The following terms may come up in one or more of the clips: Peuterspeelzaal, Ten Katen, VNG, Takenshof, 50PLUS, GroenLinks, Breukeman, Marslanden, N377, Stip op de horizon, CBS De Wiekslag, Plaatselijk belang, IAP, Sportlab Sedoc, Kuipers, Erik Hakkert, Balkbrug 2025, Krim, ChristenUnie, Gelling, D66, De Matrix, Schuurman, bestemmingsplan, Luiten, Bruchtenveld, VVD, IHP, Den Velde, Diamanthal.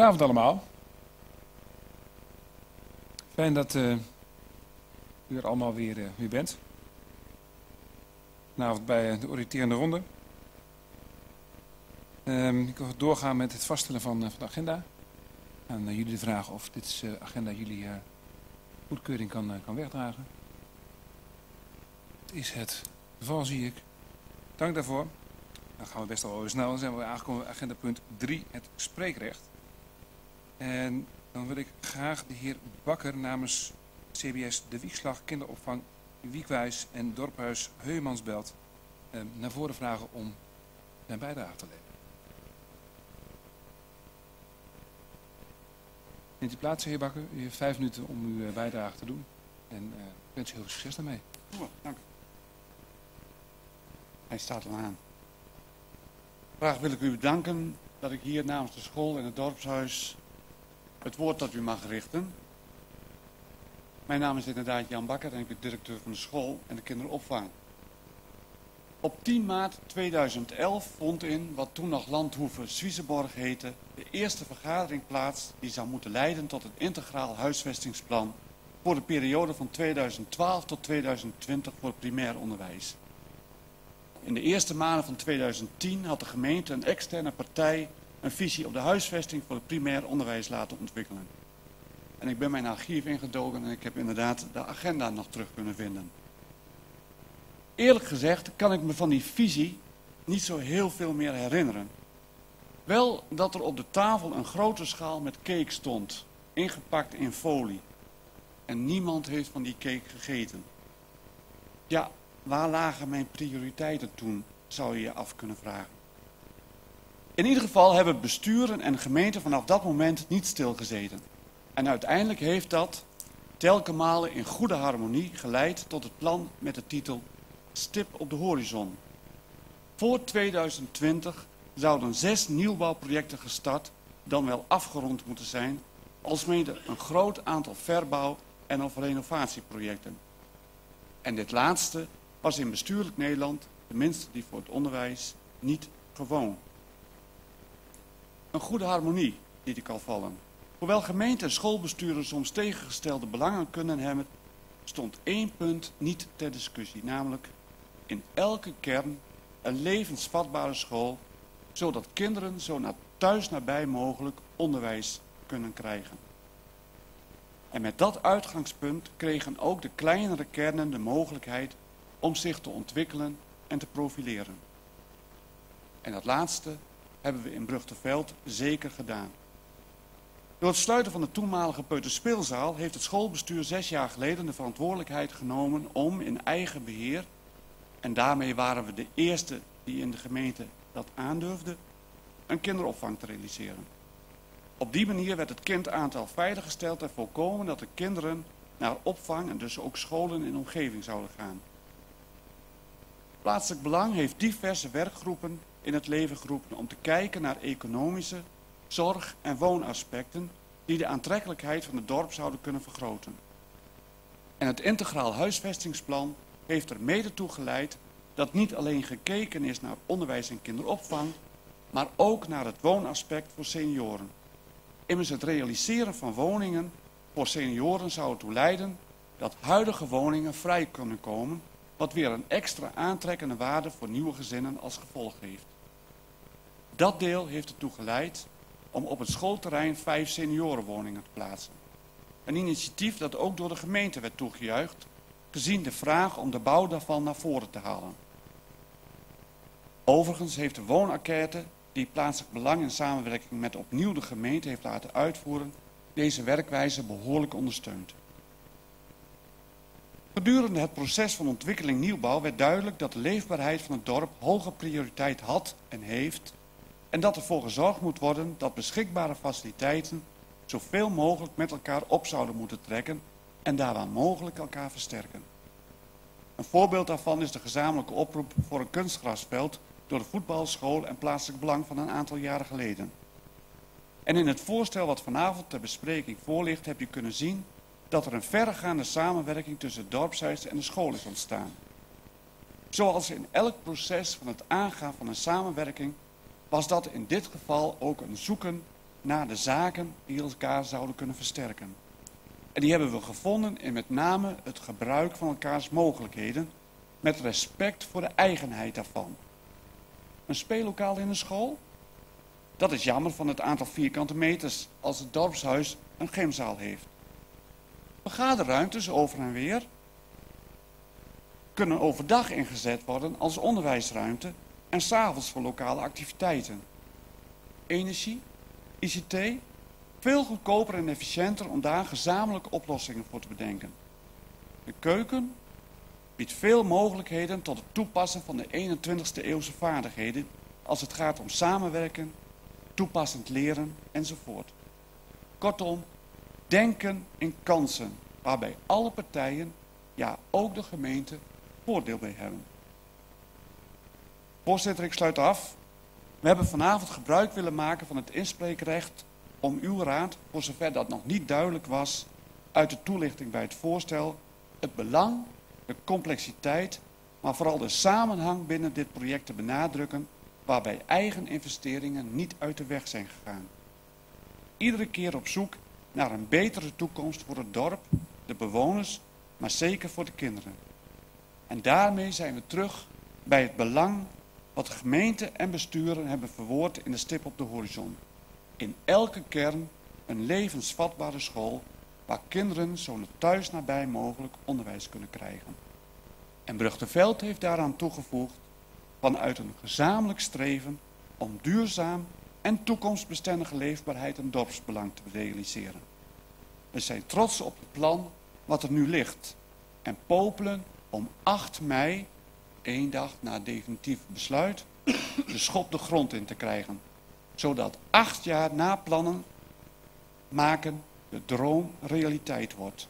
Goedenavond allemaal. Fijn dat u er allemaal weer bent. Vanavond bij de oriënterende ronde. Ik wil doorgaan met het vaststellen van de agenda. Aan jullie de vraag of dit agenda jullie goedkeuring kan wegdragen. Dat is het geval, zie ik. Dank daarvoor. Dan gaan we best al over snel. Dan zijn we aangekomen bij agenda punt 3, het spreekrecht. En dan wil ik graag de heer Bakker namens CBS De Wiekslag, Kinderopvang Wiekwijs en Dorphuis Heumansbelt naar voren vragen om zijn bijdrage te leveren. Neemt u plaats, heer Bakker. U heeft 5 minuten om uw bijdrage te doen. En ik wens u heel veel succes daarmee. Oh, dank u. Hij staat al aan. Graag wil ik u bedanken dat ik hier namens de school en het dorpshuis het woord tot u mag richten. Mijn naam is inderdaad Jan Bakker en ik ben directeur van de school en de kinderopvang. Op 10 maart 2011 vond in wat toen nog Landhoeven Zwiesenborg heette de eerste vergadering plaats die zou moeten leiden tot een integraal huisvestingsplan voor de periode van 2012 tot 2020 voor het primair onderwijs. In de eerste maanden van 2010 had de gemeente een externe partij een visie op de huisvesting voor het primair onderwijs laten ontwikkelen. En ik ben mijn archief ingedoken en ik heb inderdaad de agenda nog terug kunnen vinden. Eerlijk gezegd kan ik me van die visie niet zo heel veel meer herinneren. Wel dat er op de tafel een grote schaal met cake stond, ingepakt in folie. En niemand heeft van die cake gegeten. Ja, waar lagen mijn prioriteiten toen, zou je je af kunnen vragen. In ieder geval hebben besturen en gemeenten vanaf dat moment niet stilgezeten. En uiteindelijk heeft dat, telkenmalen in goede harmonie, geleid tot het plan met de titel Stip op de horizon. Voor 2020 zouden 6 nieuwbouwprojecten gestart, dan wel afgerond moeten zijn, alsmede een groot aantal verbouw- en of renovatieprojecten. En dit laatste was in bestuurlijk Nederland, tenminste die voor het onderwijs, niet gewoon. Een goede harmonie, liet ik al vallen. Hoewel gemeente en schoolbesturen soms tegengestelde belangen kunnen hebben, stond 1 punt niet ter discussie, namelijk in elke kern een levensvatbare school, zodat kinderen zo thuis nabij mogelijk onderwijs kunnen krijgen. En met dat uitgangspunt kregen ook de kleinere kernen de mogelijkheid om zich te ontwikkelen en te profileren. En dat laatste hebben we in Bruchtenveld zeker gedaan. Door het sluiten van de toenmalige Peuterspeelzaal heeft het schoolbestuur 6 jaar geleden de verantwoordelijkheid genomen om in eigen beheer, en daarmee waren we de eerste die in de gemeente dat aandurfde, een kinderopvang te realiseren. Op die manier werd het kindaantal veiliggesteld en voorkomen dat de kinderen naar opvang en dus ook scholen in de omgeving zouden gaan. Plaatselijk Belang heeft diverse werkgroepen in het leven geroepen om te kijken naar economische, zorg- en woonaspecten die de aantrekkelijkheid van het dorp zouden kunnen vergroten. En het integraal huisvestingsplan heeft er mede toe geleid dat niet alleen gekeken is naar onderwijs en kinderopvang, maar ook naar het woonaspect voor senioren. Immers het realiseren van woningen voor senioren zou ertoe leiden dat huidige woningen vrij kunnen komen, wat weer een extra aantrekkende waarde voor nieuwe gezinnen als gevolg heeft. Dat deel heeft ertoe geleid om op het schoolterrein 5 seniorenwoningen te plaatsen. Een initiatief dat ook door de gemeente werd toegejuicht, gezien de vraag om de bouw daarvan naar voren te halen. Overigens heeft de woonenquête, die Plaatselijk Belang in samenwerking met opnieuw de gemeente heeft laten uitvoeren, deze werkwijze behoorlijk ondersteund. Gedurende het proces van ontwikkeling nieuwbouw werd duidelijk dat de leefbaarheid van het dorp hoge prioriteit had en heeft, en dat ervoor gezorgd moet worden dat beschikbare faciliteiten zoveel mogelijk met elkaar op zouden moeten trekken en daar waar mogelijk elkaar versterken. Een voorbeeld daarvan is de gezamenlijke oproep voor een kunstgrasveld door de voetbalschool en Plaatselijk Belang van een aantal jaren geleden. En in het voorstel wat vanavond ter bespreking voor ligt, heb je kunnen zien dat er een verregaande samenwerking tussen het dorpshuis en de school is ontstaan. Zoals in elk proces van het aangaan van een samenwerking was dat in dit geval ook een zoeken naar de zaken die elkaar zouden kunnen versterken. En die hebben we gevonden in met name het gebruik van elkaars mogelijkheden met respect voor de eigenheid daarvan. Een speellokaal in een school? Dat is jammer van het aantal vierkante meters als het dorpshuis een gymzaal heeft. Vergaderruimtes over en weer kunnen overdag ingezet worden als onderwijsruimte en 's avonds voor lokale activiteiten. Energie, ICT, veel goedkoper en efficiënter om daar gezamenlijke oplossingen voor te bedenken. De keuken biedt veel mogelijkheden tot het toepassen van de 21e eeuwse vaardigheden als het gaat om samenwerken, toepassend leren enzovoort. Kortom, denken in kansen waarbij alle partijen, ja ook de gemeente, voordeel bij hebben. Voorzitter, ik sluit af. We hebben vanavond gebruik willen maken van het inspreekrecht om uw raad, voor zover dat nog niet duidelijk was, uit de toelichting bij het voorstel, het belang, de complexiteit, maar vooral de samenhang binnen dit project te benadrukken, waarbij eigen investeringen niet uit de weg zijn gegaan. Iedere keer op zoek naar een betere toekomst voor het dorp, de bewoners, maar zeker voor de kinderen. En daarmee zijn we terug bij het belang wat de gemeente en besturen hebben verwoord in de Stip op de horizon. In elke kern een levensvatbare school waar kinderen zo thuis nabij mogelijk onderwijs kunnen krijgen. En Bruchtenveld heeft daaraan toegevoegd vanuit een gezamenlijk streven om duurzaam en toekomstbestendige leefbaarheid en dorpsbelang te realiseren. We zijn trots op het plan wat er nu ligt en popelen om 8 mei, één dag na definitief besluit, de schop de grond in te krijgen. Zodat 8 jaar na plannen maken de droom realiteit wordt.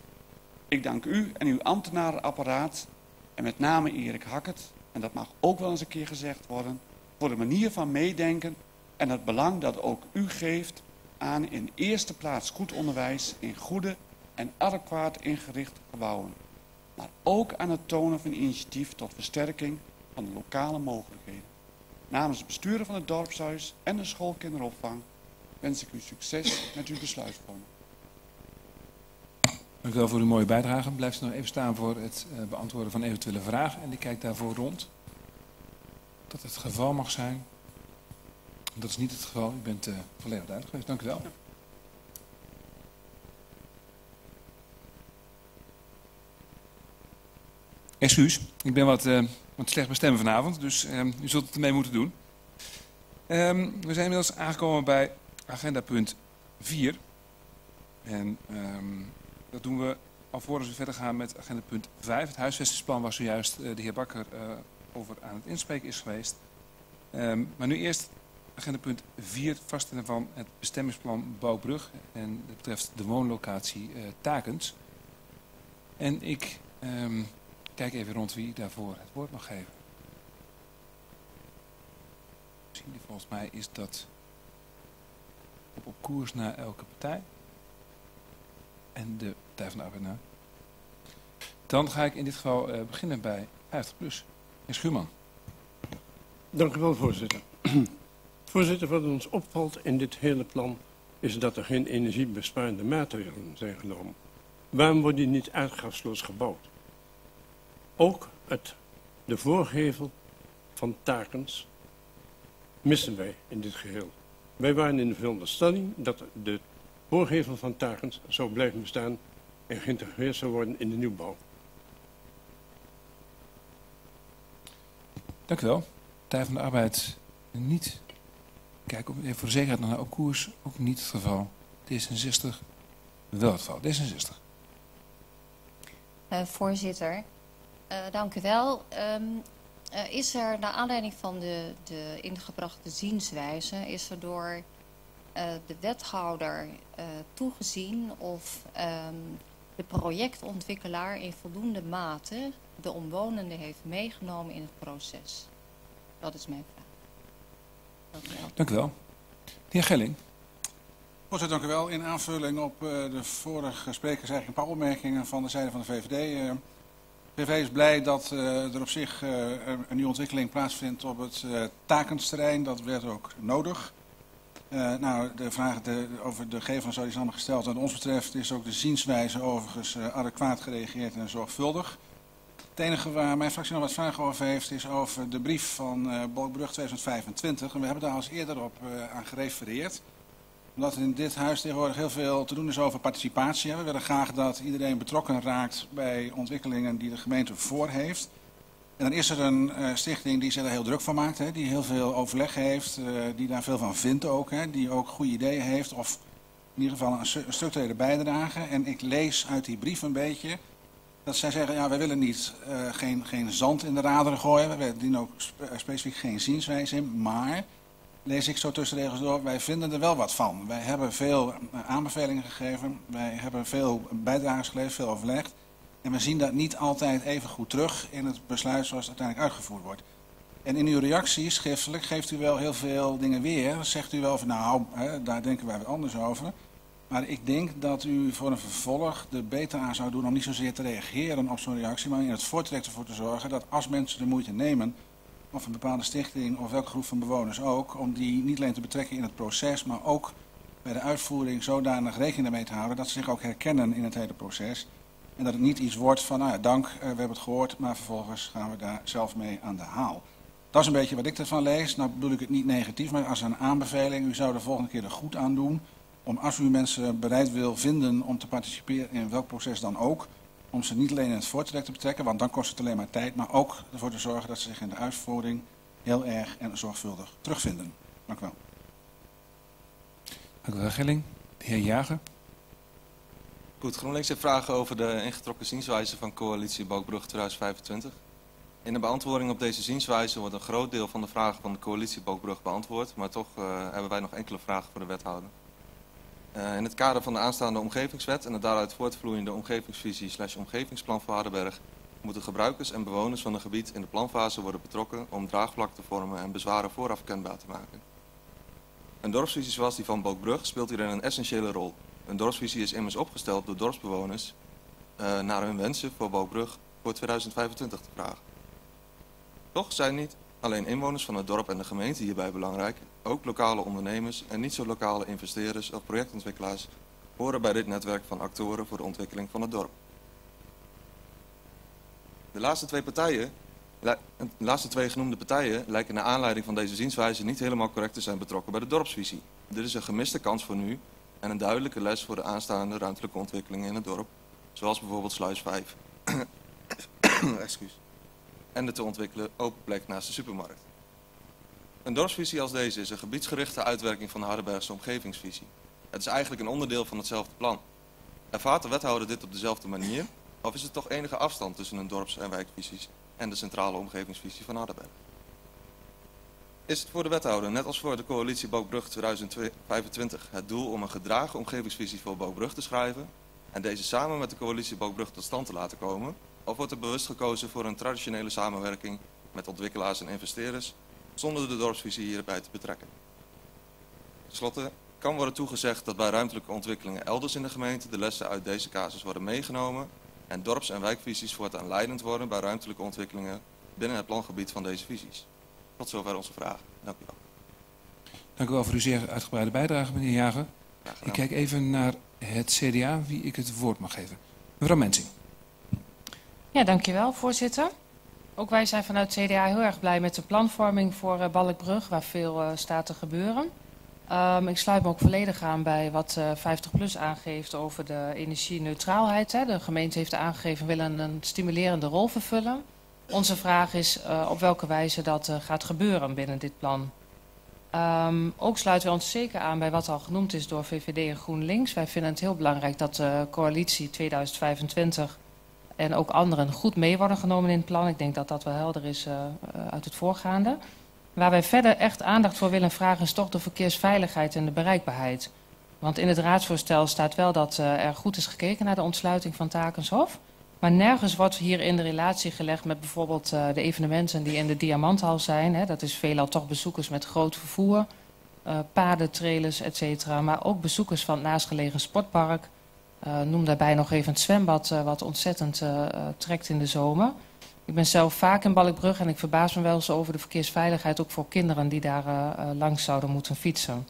Ik dank u en uw ambtenarenapparaat en met name Erik Hakkert, en dat mag ook wel eens een keer gezegd worden, voor de manier van meedenken en het belang dat ook u geeft aan in eerste plaats goed onderwijs in goede en adequaat ingerichte gebouwen. Maar ook aan het tonen van initiatief tot versterking van de lokale mogelijkheden. Namens het besturen van het dorpshuis en de schoolkinderopvang wens ik u succes met uw besluitvorming. Dank u wel voor uw mooie bijdrage. Blijf ze nog even staan voor het beantwoorden van eventuele vragen. En ik kijk daarvoor rond. Dat het geval mag zijn. Dat is niet het geval. U bent volledig duidelijk geweest. Dank u wel. Ja. Excuus, ik ben wat slecht bij stemmen vanavond, dus u zult het ermee moeten doen. We zijn inmiddels aangekomen bij agenda punt 4. En dat doen we alvorens we verder gaan met agenda punt 5. Het huisvestingsplan waar zojuist de heer Bakker over aan het inspreken is geweest. Maar nu eerst agenda punt 4, vaststellen van het bestemmingsplan Bouwbrug. En dat betreft de woonlocatie Takens. En ik... kijk even rond wie daarvoor het woord mag geven. Volgens mij is dat op koers naar elke partij. En de Partij van de Arbeid na. Dan ga ik in dit geval beginnen bij 50PLUS. Heer Schuurman. Dank u wel, voorzitter. Voorzitter, wat ons opvalt in dit hele plan is dat er geen energiebesparende maatregelen zijn genomen. Waarom wordt die niet uitgaafsloos gebouwd? Ook de voorgevel van Takens missen wij in dit geheel. Wij waren in de veronderstelling dat de voorgevel van Takens zou blijven bestaan en geïntegreerd zou worden in de nieuwbouw. Dank u wel. Partij van de Arbeid niet. Kijk, voor de zekerheid nog naar op koers, ook niet het geval. D66 wel het geval. D66. Voorzitter... dank u wel. Is er naar aanleiding van de ingebrachte zienswijze, is er door de wethouder toegezien of de projectontwikkelaar in voldoende mate de omwonenden heeft meegenomen in het proces? Dat is mijn vraag. Dank u wel. Dank u wel. De heer Gelling. Voorzitter, dank u wel. In aanvulling op de vorige sprekers eigenlijk een paar opmerkingen van de zijde van de VVD... De PV is blij dat er op zich een nieuwe ontwikkeling plaatsvindt op het Takensterrein. Dat werd ook nodig. De vraag over de gegevens die is allemaal gesteld. Wat ons betreft is ook de zienswijze overigens adequaat gereageerd en zorgvuldig. Het enige waar mijn fractie nog wat vragen over heeft is over de brief van Balkbrug 2025. En we hebben daar al eens eerder op aan gerefereerd. Omdat er in dit huis tegenwoordig heel veel te doen is over participatie. We willen graag dat iedereen betrokken raakt bij ontwikkelingen die de gemeente voor heeft. En dan is er een stichting die zich er heel druk van maakt, hè, die heel veel overleg heeft, die daar veel van vindt ook, hè, die ook goede ideeën heeft of in ieder geval een structurele bijdrage. En ik lees uit die brief een beetje dat zij zeggen, ja, wij willen niet geen zand in de raderen gooien, wij dienen ook specifiek geen zienswijze in, maar, lees ik zo tussen de regels door, wij vinden er wel wat van. Wij hebben veel aanbevelingen gegeven, wij hebben veel bijdrages geleverd, veel overlegd. En we zien dat niet altijd even goed terug in het besluit zoals het uiteindelijk uitgevoerd wordt. En in uw reacties, schriftelijk, geeft u wel heel veel dingen weer. Zegt u wel van, nou, hè, daar denken wij wat anders over. Maar ik denk dat u voor een vervolg er beter aan zou doen om niet zozeer te reageren op zo'n reactie, maar in het voortrek ervoor te zorgen dat als mensen de moeite nemen, of een bepaalde stichting of welke groep van bewoners ook, om die niet alleen te betrekken in het proces, maar ook bij de uitvoering zodanig rekening mee te houden dat ze zich ook herkennen in het hele proces. En dat het niet iets wordt van, nou ja, dank, we hebben het gehoord, maar vervolgens gaan we daar zelf mee aan de haal. Dat is een beetje wat ik ervan lees. Nou bedoel ik het niet negatief, maar als een aanbeveling, u zou de volgende keer er goed aan doen om, als u mensen bereid wil vinden om te participeren in welk proces dan ook, om ze niet alleen in het voortrek te betrekken, want dan kost het alleen maar tijd, maar ook ervoor te zorgen dat ze zich in de uitvoering heel erg en zorgvuldig terugvinden. Dank u wel. Dank u wel, Gilling. De heer Jager. Goed, GroenLinks heeft vragen over de ingetrokken zienswijze van coalitie Balkbrug 2025. In de beantwoording op deze zienswijze wordt een groot deel van de vragen van de coalitie Balkbrug beantwoord, maar toch hebben wij nog enkele vragen voor de wethouder. In het kader van de aanstaande Omgevingswet en de daaruit voortvloeiende Omgevingsvisie/Omgevingsplan voor Hardenberg moeten gebruikers en bewoners van een gebied in de planfase worden betrokken om draagvlak te vormen en bezwaren vooraf kenbaar te maken. Een dorpsvisie zoals die van Balkbrug speelt hierin een essentiële rol. Een dorpsvisie is immers opgesteld door dorpsbewoners naar hun wensen voor Balkbrug voor 2025 te vragen. Toch zijn niet alleen inwoners van het dorp en de gemeente hierbij belangrijk, ook lokale ondernemers en niet zo lokale investeerders of projectontwikkelaars horen bij dit netwerk van actoren voor de ontwikkeling van het dorp. De laatste twee genoemde partijen lijken naar aanleiding van deze zienswijze niet helemaal correct te zijn betrokken bij de dorpsvisie. Dit is een gemiste kans voor nu en een duidelijke les voor de aanstaande ruimtelijke ontwikkelingen in het dorp, zoals bijvoorbeeld Sluis 5 en de te ontwikkelen open plek naast de supermarkt. Een dorpsvisie als deze is een gebiedsgerichte uitwerking van de Hardenbergse omgevingsvisie. Het is eigenlijk een onderdeel van hetzelfde plan. Ervaart de wethouder dit op dezelfde manier, of is er toch enige afstand tussen een dorps- en wijkvisies en de centrale omgevingsvisie van Hardenberg? Is het voor de wethouder, net als voor de coalitie Balkbrug 2025, het doel om een gedragen omgevingsvisie voor Balkbrug te schrijven en deze samen met de coalitie Balkbrug tot stand te laten komen? Of wordt er bewust gekozen voor een traditionele samenwerking met ontwikkelaars en investeerders zonder de dorpsvisie hierbij te betrekken? Ten slotte kan worden toegezegd dat bij ruimtelijke ontwikkelingen elders in de gemeente de lessen uit deze casus worden meegenomen en dorps- en wijkvisies voortaan leidend worden bij ruimtelijke ontwikkelingen binnen het plangebied van deze visies. Tot zover onze vraag. Dank u wel. Dank u wel voor uw zeer uitgebreide bijdrage, meneer Jager. Ik kijk even naar het CDA, wie ik het woord mag geven. Mevrouw Mensing. Ja, dank u wel, voorzitter. Ook wij zijn vanuit CDA heel erg blij met de planvorming voor Balkbrug, waar veel staat te gebeuren. Ik sluit me ook volledig aan bij wat 50PLUS aangeeft over de energie-neutraalheid. De gemeente heeft aangegeven we willen een stimulerende rol vervullen. Onze vraag is op welke wijze dat gaat gebeuren binnen dit plan. Ook sluiten we ons zeker aan bij wat al genoemd is door VVD en GroenLinks. Wij vinden het heel belangrijk dat de coalitie 2025 en ook anderen goed mee worden genomen in het plan. Ik denk dat dat wel helder is uit het voorgaande. Waar wij verder echt aandacht voor willen vragen is toch de verkeersveiligheid en de bereikbaarheid. Want in het raadsvoorstel staat wel dat er goed is gekeken naar de ontsluiting van Takenshof. Maar nergens wordt hier in de relatie gelegd met bijvoorbeeld de evenementen die in de Diamanthal zijn. Hè. Dat is veelal toch bezoekers met groot vervoer, paarden, trailers, etc. Maar ook bezoekers van het naastgelegen sportpark. Noem daarbij nog even het zwembad wat ontzettend trekt in de zomer. Ik ben zelf vaak in Balkbrug en ik verbaas me wel eens over de verkeersveiligheid, ook voor kinderen die daar langs zouden moeten fietsen.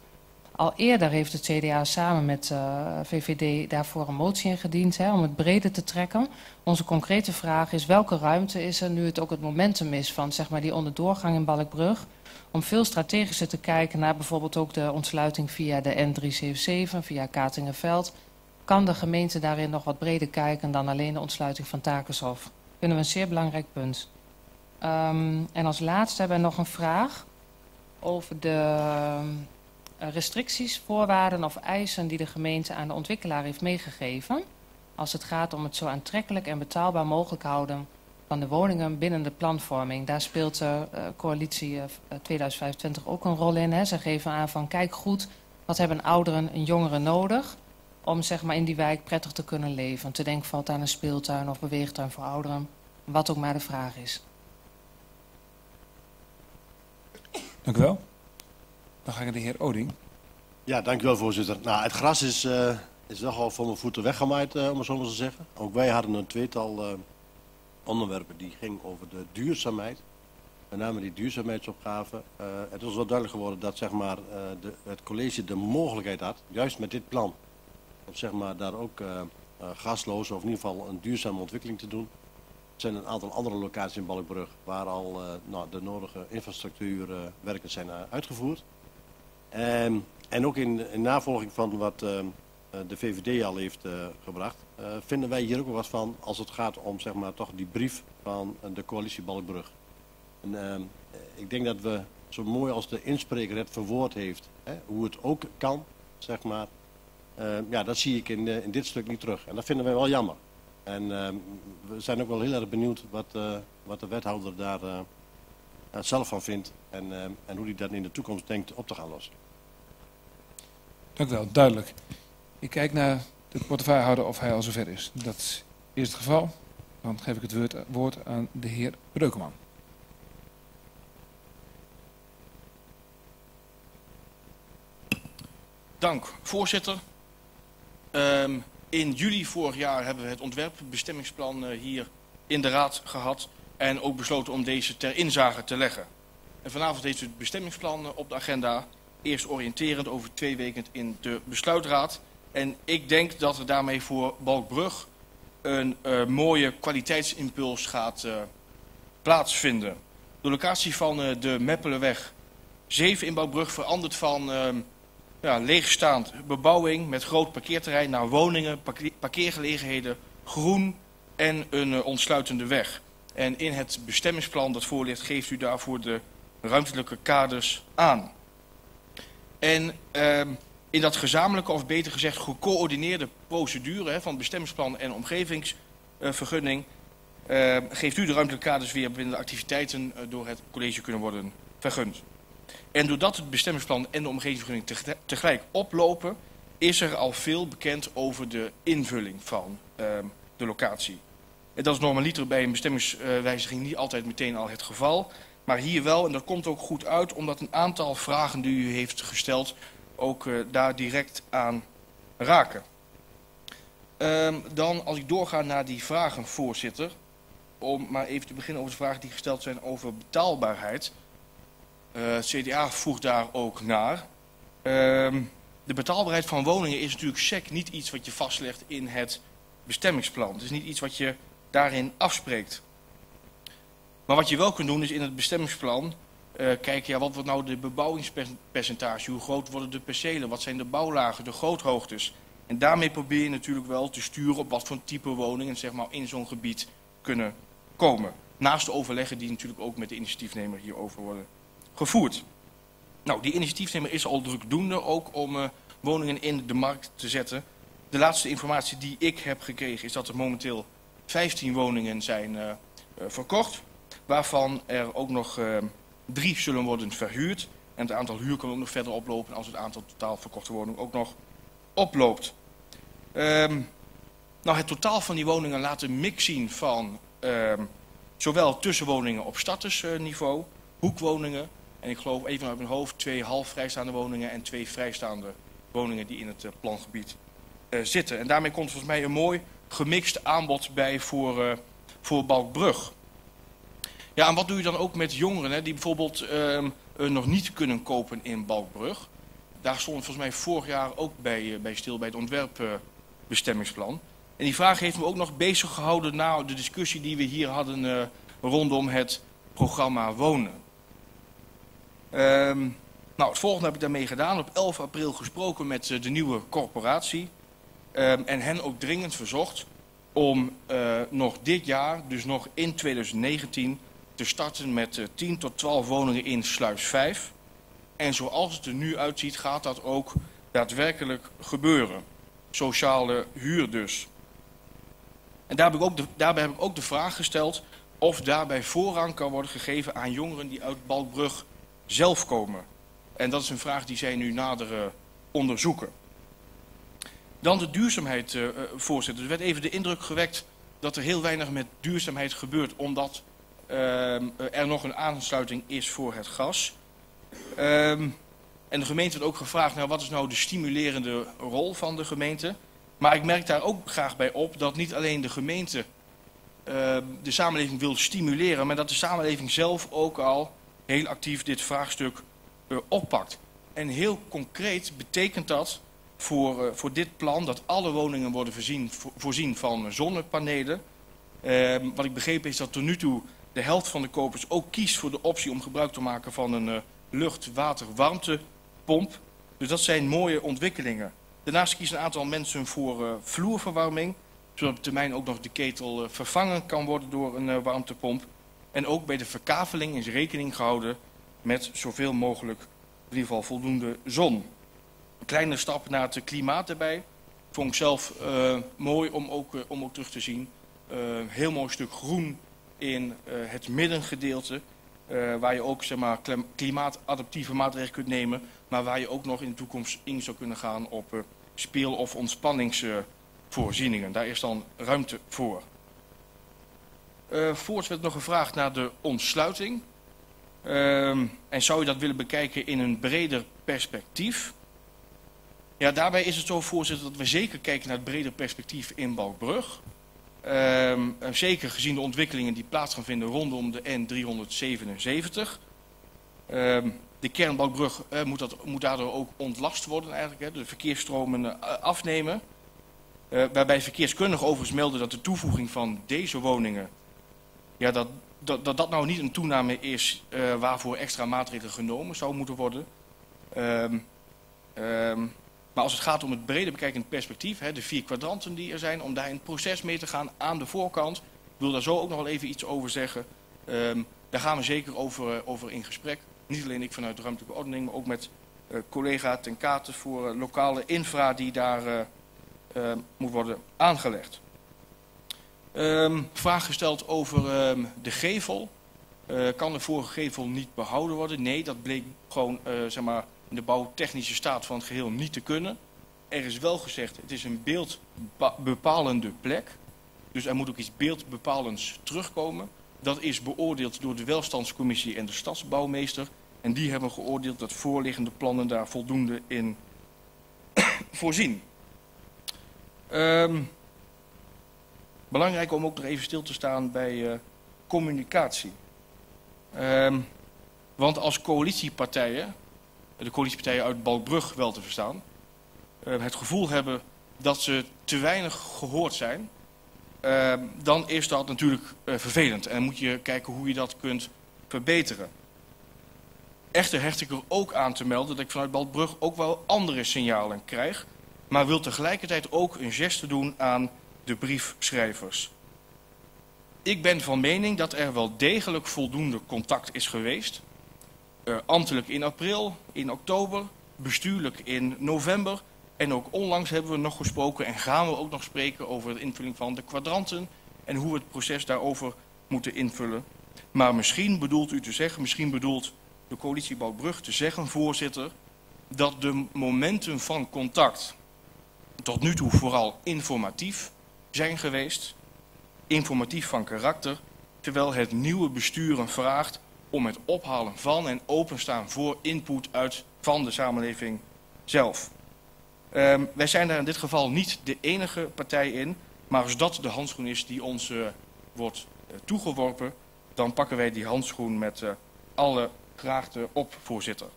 Al eerder heeft het CDA samen met VVD daarvoor een motie ingediend om het breder te trekken. Onze concrete vraag is welke ruimte is er nu het ook het momentum is van zeg maar, die onderdoorgang in Balkbrug. Om veel strategischer te kijken naar bijvoorbeeld ook de ontsluiting via de N377, via Katingenveld. Kan de gemeente daarin nog wat breder kijken dan alleen de ontsluiting van Takenshof? Vinden we een zeer belangrijk punt. En als laatste hebben we nog een vraag over de restricties, voorwaarden of eisen die de gemeente aan de ontwikkelaar heeft meegegeven. Als het gaat om het zo aantrekkelijk en betaalbaar mogelijk houden van de woningen binnen de planvorming. Daar speelt de coalitie 2025 ook een rol in. Ze geven aan van kijk goed, wat hebben ouderen en jongeren nodig om zeg maar, in die wijk prettig te kunnen leven. Te denken valt aan een speeltuin of beweegtuin voor ouderen, wat ook maar de vraag is. Dank u wel. Dan ga ik naar de heer Oding. Ja, dank u wel, voorzitter. Nou, het gras is wel gewoon van mijn voeten weggemaaid, om het zo maar te zeggen. Ook wij hadden een tweetal onderwerpen die ging over de duurzaamheid. Met name die duurzaamheidsopgave. Het is wel duidelijk geworden dat zeg maar, het college de mogelijkheid had, juist met dit plan, om zeg maar, daar ook gasloos of in ieder geval een duurzame ontwikkeling te doen. Er zijn een aantal andere locaties in Balkbrug waar al de nodige infrastructuurwerken zijn uitgevoerd. En ook in navolging van wat de VVD al heeft gebracht, vinden wij hier ook wat van als het gaat om zeg maar, toch die brief van de coalitie Balkbrug. En, ik denk dat we, zo mooi als de inspreker het verwoord heeft, hè, hoe het ook kan, zeg maar, dat zie ik in dit stuk niet terug. En dat vinden wij wel jammer. En we zijn ook wel heel erg benieuwd wat de wethouder daar zelf van vindt en hoe hij dat in de toekomst denkt op te gaan lossen. Dank u wel, duidelijk. Ik kijk naar de portefeuillehouder of hij al zover is. Dat is het geval. Dan geef ik het woord aan de heer Breukeman. Dank, voorzitter. In juli vorig jaar hebben we het ontwerpbestemmingsplan hier in de raad gehad en ook besloten om deze ter inzage te leggen. En vanavond heeft u het bestemmingsplan op de agenda, eerst oriënterend over 2 weken in de besluitraad. En ik denk dat er daarmee voor Balkbrug een mooie kwaliteitsimpuls gaat plaatsvinden. De locatie van de Meppelenweg 7 in Balkbrug verandert van leegstaand bebouwing met groot parkeerterrein naar woningen, parkeergelegenheden, groen en een ontsluitende weg. En in het bestemmingsplan dat voor ligt geeft u daarvoor de ruimtelijke kaders aan. En in dat gezamenlijke of beter gezegd gecoördineerde procedure van bestemmingsplan en omgevingsvergunning geeft u de ruimtelijke kaders weer binnen de activiteiten door het college kunnen worden vergund. En doordat het bestemmingsplan en de omgevingsvergunning tegelijk oplopen, is er al veel bekend over de invulling van de locatie. En dat is normaliter bij een bestemmingswijziging niet altijd meteen al het geval. Maar hier wel, en dat komt ook goed uit, omdat een aantal vragen die u heeft gesteld ook daar direct aan raken. Dan, als ik doorga naar die vragen, voorzitter, om maar even te beginnen over de vragen die gesteld zijn over betaalbaarheid. Het CDA voegt daar ook naar. De betaalbaarheid van woningen is natuurlijk sec niet iets wat je vastlegt in het bestemmingsplan. Het is niet iets wat je daarin afspreekt. Maar wat je wel kunt doen is in het bestemmingsplan kijken, wat wordt nou de bebouwingspercentage? Hoe groot worden de percelen? Wat zijn de bouwlagen, de groothoogtes? En daarmee probeer je natuurlijk wel te sturen op wat voor type woningen zeg maar, in zo'n gebied kunnen komen. Naast de overleggen die natuurlijk ook met de initiatiefnemer hierover worden gevoerd. Nou, die initiatiefnemer is al drukdoende ook om woningen in de markt te zetten. De laatste informatie die ik heb gekregen is dat er momenteel 15 woningen zijn verkocht. Waarvan er ook nog 3 zullen worden verhuurd. En het aantal huur kan ook nog verder oplopen als het aantal totaal verkochte woningen ook nog oploopt. Het totaal van die woningen laat een mix zien van zowel tussenwoningen op statusniveau, hoekwoningen. En ik geloof even uit mijn hoofd 2 half vrijstaande woningen en 2 vrijstaande woningen die in het plangebied zitten. En daarmee komt volgens mij een mooi gemixt aanbod bij voor Balkbrug. Ja, en wat doe je dan ook met jongeren die bijvoorbeeld nog niet kunnen kopen in Balkbrug? Daar stond volgens mij vorig jaar ook bij stil bij het ontwerpbestemmingsplan. En die vraag heeft me ook nog bezig gehouden na de discussie die we hier hadden rondom het programma Wonen. Nou, het volgende heb ik daarmee gedaan. Op 11 april gesproken met de nieuwe corporatie. En hen ook dringend verzocht om nog dit jaar, dus nog in 2019, te starten met 10 tot 12 woningen in Sluis 5. En zoals het er nu uitziet, gaat dat ook daadwerkelijk gebeuren. Sociale huur dus. En daarbij heb ik ook de vraag gesteld of daarbij voorrang kan worden gegeven aan jongeren die uit Balkbrug zelf komen. En dat is een vraag die zij nu nader onderzoeken. Dan de duurzaamheid, voorzitter. Er werd even de indruk gewekt dat er heel weinig met duurzaamheid gebeurt, omdat er nog een aansluiting is voor het gas. En de gemeente werd ook gevraagd, nou, wat is nou de stimulerende rol van de gemeente? Maar ik merk daar ook graag bij op dat niet alleen de gemeente de samenleving wil stimuleren, maar dat de samenleving zelf ook al heel actief dit vraagstuk oppakt. En heel concreet betekent dat voor dit plan dat alle woningen worden voorzien van zonnepanelen. Wat ik begreep is dat tot nu toe de helft van de kopers ook kiest voor de optie om gebruik te maken van een lucht-water-warmtepomp. Dus dat zijn mooie ontwikkelingen. Daarnaast kiezen een aantal mensen voor vloerverwarming, zodat op termijn ook nog de ketel vervangen kan worden door een warmtepomp. En ook bij de verkaveling is rekening gehouden met zoveel mogelijk, in ieder geval voldoende zon. Een kleine stap naar het klimaat erbij. Vond ik zelf mooi om ook terug te zien. Heel mooi stuk groen in het middengedeelte. Waar je ook, zeg maar, klimaatadaptieve maatregelen kunt nemen. Maar waar je ook nog in de toekomst in zou kunnen gaan op speel- of ontspanningsvoorzieningen. Daar is dan ruimte voor. Voorts werd nog gevraagd naar de ontsluiting. En zou je dat willen bekijken in een breder perspectief? Ja, daarbij is het zo, voorzitter, dat we zeker kijken naar het breder perspectief in Balkbrug. Zeker gezien de ontwikkelingen die plaats gaan vinden rondom de N377. De kernbalkbrug moet daardoor ook ontlast worden eigenlijk. De verkeersstromen afnemen. Waarbij verkeerskundigen overigens melden dat de toevoeging van deze woningen, ja, dat nou niet een toename is waarvoor extra maatregelen genomen zou moeten worden. Maar als het gaat om het brede bekijkend perspectief, hè, de 4 kwadranten die er zijn, om daar in het proces mee te gaan aan de voorkant. Ik wil daar zo ook nog wel even iets over zeggen. Daar gaan we zeker over in gesprek. Niet alleen ik vanuit de ruimtelijke ordening, maar ook met collega Ten Katen voor lokale infra die daar moet worden aangelegd. Vraag gesteld over de gevel. Kan de vorige gevel niet behouden worden? Nee, dat bleek gewoon, zeg maar, in de bouwtechnische staat van het geheel niet te kunnen. Er is wel gezegd, het is een beeldbepalende plek. Dus er moet ook iets beeldbepalends terugkomen. Dat is beoordeeld door de welstandscommissie en de stadsbouwmeester. En die hebben geoordeeld dat voorliggende plannen daar voldoende in voorzien. Belangrijk om ook nog even stil te staan bij communicatie. Want als coalitiepartijen, de coalitiepartijen uit Balkbrug wel te verstaan, het gevoel hebben dat ze te weinig gehoord zijn, dan is dat natuurlijk vervelend. En dan moet je kijken hoe je dat kunt verbeteren. Echter hecht ik er ook aan te melden dat ik vanuit Balkbrug ook wel andere signalen krijg, maar wil tegelijkertijd ook een geste doen aan de briefschrijvers. Ik ben van mening dat er wel degelijk voldoende contact is geweest. Ambtelijk in april, in oktober, bestuurlijk in november. En ook onlangs hebben we nog gesproken en gaan we ook nog spreken over de invulling van de kwadranten. En hoe we het proces daarover moeten invullen. Maar misschien bedoelt u te zeggen, misschien bedoelt de coalitie Balkbrug te zeggen, voorzitter, dat de momenten van contact tot nu toe vooral informatief zijn geweest. Informatief van karakter, terwijl het nieuwe besturen vraagt om het ophalen van en openstaan voor input uit van de samenleving zelf. Wij zijn daar in dit geval niet de enige partij in, maar als dat de handschoen is die ons wordt toegeworpen, dan pakken wij die handschoen met alle graagte op, voorzitter.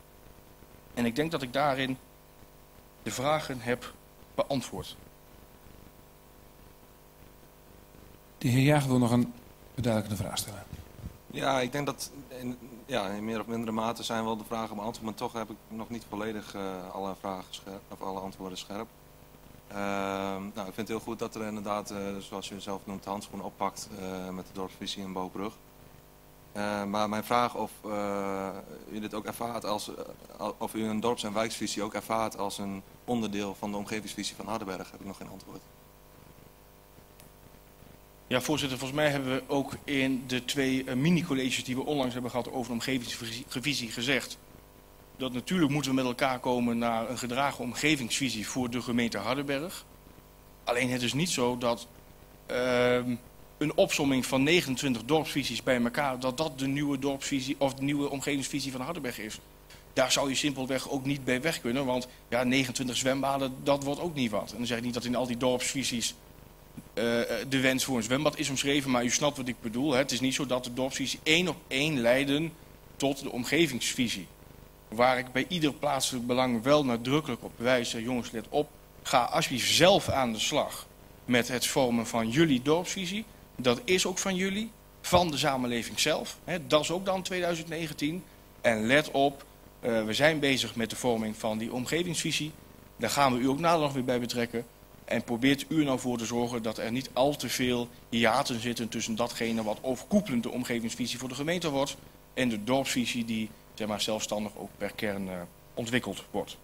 En ik denk dat ik daarin de vragen heb beantwoord. De heer Jager wil nog een beduidende vraag stellen. Ja, ik denk dat in meer of mindere mate zijn wel de vragen beantwoord. Maar toch heb ik nog niet volledig alle vragen of alle antwoorden scherp. Nou, ik vind het heel goed dat er inderdaad, zoals u zelf noemt, de handschoen oppakt met de dorpsvisie in Balkbrug. Maar mijn vraag of u dit ook ervaart als, of u een dorps- en wijksvisie ook ervaart als een onderdeel van de omgevingsvisie van Hardenberg, heb ik nog geen antwoord. Ja, voorzitter, volgens mij hebben we ook in de twee mini-colleges die we onlangs hebben gehad over de omgevingsvisie gezegd dat natuurlijk moeten we met elkaar komen naar een gedragen omgevingsvisie voor de gemeente Hardenberg. Alleen het is niet zo dat een opsomming van 29 dorpsvisies bij elkaar, dat dat de nieuwe dorpsvisie of de nieuwe omgevingsvisie van Hardenberg is. Daar zou je simpelweg ook niet bij weg kunnen, want ja, 29 zwembaden, dat wordt ook niet wat. En dan zeg ik niet dat in al die dorpsvisies de wens voor een zwembad is omschreven, maar u snapt wat ik bedoel. Hè? Het is niet zo dat de dorpsvisie één op één leiden tot de omgevingsvisie. Waar ik bij ieder plaatselijk belang wel nadrukkelijk op wijs, jongens, let op, ga alsjeblieft zelf aan de slag met het vormen van jullie dorpsvisie. Dat is ook van jullie, van de samenleving zelf. Hè? Dat is ook dan 2019. En let op, we zijn bezig met de vorming van die omgevingsvisie. Daar gaan we u ook nader nog weer bij betrekken. En probeert u er nou voor te zorgen dat er niet al te veel hiaten zitten tussen datgene wat overkoepelend de omgevingsvisie voor de gemeente wordt en de dorpsvisie die, zeg maar, zelfstandig ook per kern ontwikkeld wordt.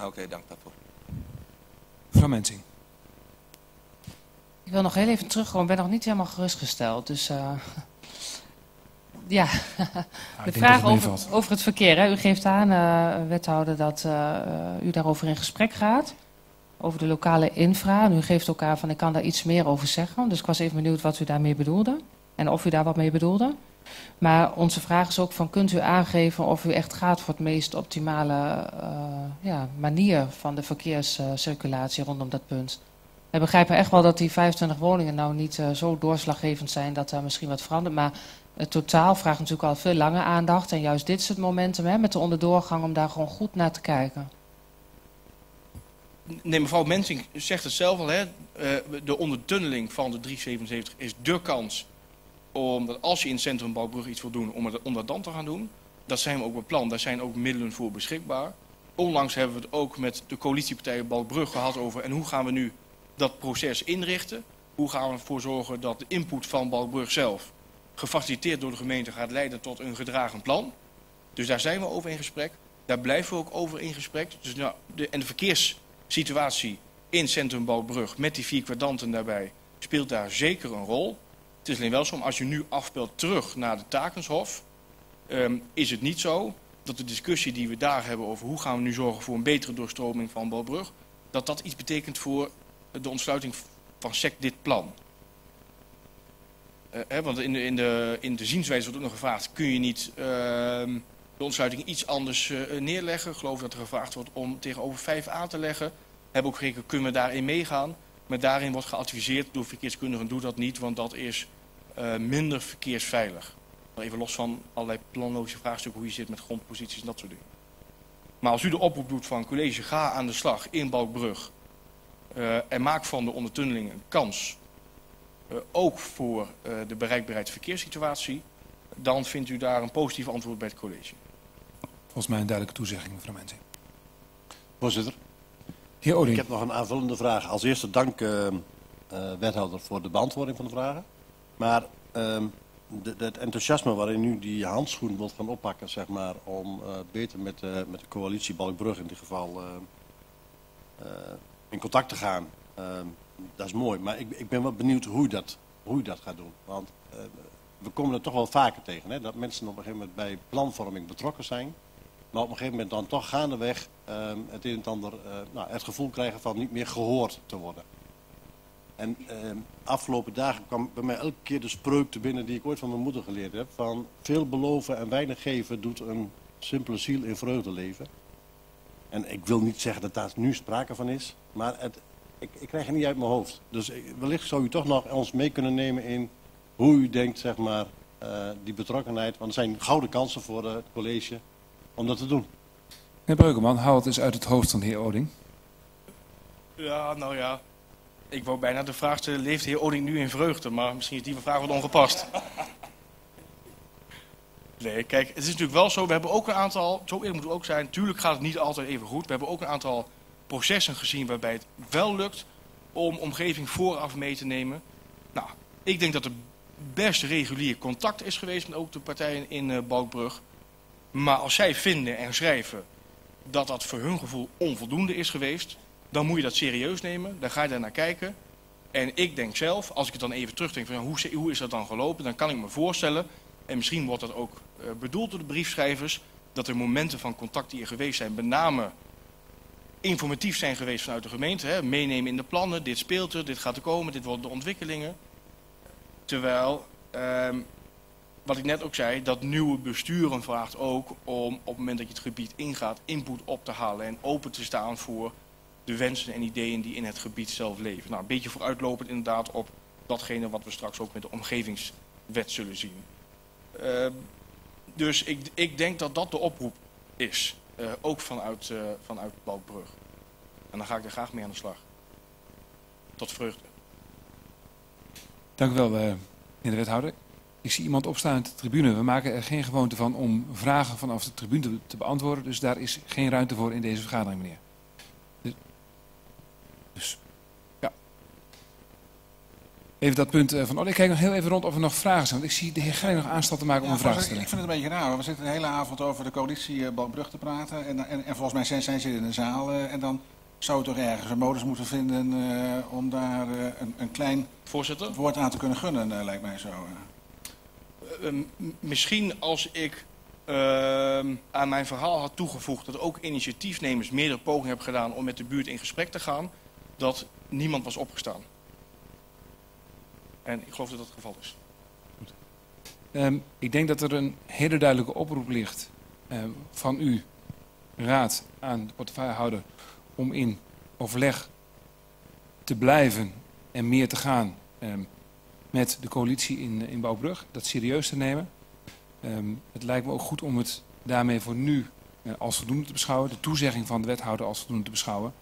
Oké, dank daarvoor. Mevrouw Mensing. Ik wil nog heel even terugkomen. Ik ben nog niet helemaal gerustgesteld. Dus ja, de vraag over het verkeer. Hè. U geeft aan, wethouder, dat u daarover in gesprek gaat. Over de lokale infra. En u geeft ook aan van ik kan daar iets meer over zeggen. Dus ik was even benieuwd wat u daarmee bedoelde. En of u daar wat mee bedoelde. Maar onze vraag is ook van kunt u aangeven of u echt gaat voor het meest optimale manier van de verkeerscirculatie rondom dat punt. We begrijpen echt wel dat die 25 woningen nou niet zo doorslaggevend zijn dat daar misschien wat verandert. Maar het totaal vraagt natuurlijk al veel lange aandacht. En juist dit is het momentum hè, met de onderdoorgang om daar gewoon goed naar te kijken. Nee, mevrouw Mensing zegt het zelf al. Hè? De ondertunneling van de 377 is dé kans omdat als je in het centrum Balkbrug iets wil doen, om dat dan te gaan doen. Dat zijn we ook bij plan. Daar zijn ook middelen voor beschikbaar. Onlangs hebben we het ook met de coalitiepartijen Balkbrug gehad over en hoe gaan we nu dat proces inrichten. Hoe gaan we ervoor zorgen dat de input van Balkbrug zelf, gefaciliteerd door de gemeente, gaat leiden tot een gedragen plan. Dus daar zijn we over in gesprek. Daar blijven we ook over in gesprek. Dus nou, de verkeerssituatie in centrum Balkbrug met die vier kwadranten daarbij speelt daar zeker een rol. Het is alleen wel zo, als je nu afspeelt terug naar de Takenshof, is het niet zo dat de discussie die we daar hebben over hoe gaan we nu zorgen voor een betere doorstroming van Balkbrug, dat dat iets betekent voor de ontsluiting van dit plan. Want in de zienswijze wordt ook nog gevraagd, kun je niet de ontsluiting iets anders neerleggen? Ik geloof dat er gevraagd wordt om tegenover 5 aan te leggen. Hebben ook gekeken, kunnen we daarin meegaan? Maar daarin wordt geadviseerd door verkeerskundigen, doe dat niet, want dat is minder verkeersveilig. Even los van allerlei planloze vraagstukken, hoe je zit met grondposities en dat soort dingen. Maar als u de oproep doet van college, ga aan de slag in Balkbrug en maak van de ondertunneling een kans, ook voor de bereikbaarheidsverkeerssituatie, dan vindt u daar een positief antwoord bij het college. Volgens mij een duidelijke toezegging, mevrouw Mensing. Voorzitter. Ik heb nog een aanvullende vraag. Als eerste dank, wethouder, voor de beantwoording van de vragen. Maar het enthousiasme waarin u die handschoen wilt gaan oppakken, zeg maar, om beter met de coalitie Balkbrug in dit geval in contact te gaan, dat is mooi. Maar ik ben wel benieuwd hoe u dat gaat doen. Want we komen er toch wel vaker tegen, hè, dat mensen op een gegeven moment bij planvorming betrokken zijn. Maar op een gegeven moment dan toch gaandeweg het een en het ander het gevoel krijgen van niet meer gehoord te worden. En afgelopen dagen kwam bij mij elke keer de spreuk te binnen die ik ooit van mijn moeder geleerd heb. Van veel beloven en weinig geven doet een simpele ziel in vreugde leven. En ik wil niet zeggen dat daar nu sprake van is, maar ik krijg het niet uit mijn hoofd. Dus wellicht zou u toch nog ons mee kunnen nemen in hoe u denkt, zeg maar, die betrokkenheid. Want er zijn gouden kansen voor het college om dat te doen. Meneer Breugelman, haal het eens uit het hoofd van de heer Oding. Ja, nou ja. Ik wou bijna de vraag stellen, leeft de heer Oding nu in vreugde? Maar misschien is die vraag wat ongepast. Nee, kijk, het is natuurlijk wel zo. We hebben ook een aantal, zo eerlijk moet het ook zijn, natuurlijk gaat het niet altijd even goed. We hebben ook een aantal processen gezien waarbij het wel lukt om omgeving vooraf mee te nemen. Nou, ik denk dat er best regulier contact is geweest met ook de partijen in Balkbrug. Maar als zij vinden en schrijven dat dat voor hun gevoel onvoldoende is geweest, dan moet je dat serieus nemen, dan ga je daar naar kijken. En ik denk zelf, als ik het dan even terugdenk van hoe is dat dan gelopen, dan kan ik me voorstellen, en misschien wordt dat ook bedoeld door de briefschrijvers, dat er momenten van contact die er geweest zijn, met name informatief zijn geweest vanuit de gemeente. Hè? Meenemen in de plannen, dit speelt er, dit gaat er komen, dit worden de ontwikkelingen. Terwijl, wat ik net ook zei, dat nieuwe besturen vraagt ook om op het moment dat je het gebied ingaat, input op te halen en open te staan voor de wensen en ideeën die in het gebied zelf leven. Nou, een beetje vooruitlopend inderdaad op datgene wat we straks ook met de Omgevingswet zullen zien. Dus ik denk dat dat de oproep is, ook vanuit Balkbrug. En dan ga ik er graag mee aan de slag. Tot vreugde. Dank u wel, meneer de wethouder. Ik zie iemand opstaan op de tribune. We maken er geen gewoonte van om vragen vanaf de tribune te beantwoorden. Dus daar is geen ruimte voor in deze vergadering, meneer. Dus, ja. Even dat punt van... Ik kijk nog heel even rond of er nog vragen zijn. Want ik zie de heer Geij nog aanstand te maken om een vraag te stellen. Ik vind het een beetje raar. We zitten de hele avond over de coalitie Balkbrug te praten. En volgens mij zijn ze in de zaal. En dan zou je toch ergens een modus moeten vinden om daar een klein voorzitter woord aan te kunnen gunnen, lijkt mij zo. Misschien als ik aan mijn verhaal had toegevoegd dat ook initiatiefnemers meerdere pogingen hebben gedaan om met de buurt in gesprek te gaan, dat niemand was opgestaan. En ik geloof dat dat het geval is. Goed. Ik denk dat er een hele duidelijke oproep ligt van u, raad, aan de portefeuillehouder om in overleg te blijven en meer te gaan met de coalitie in Balkbrug, dat serieus te nemen. Het lijkt me ook goed om het daarmee voor nu als voldoende te beschouwen. De toezegging van de wethouder als voldoende te beschouwen.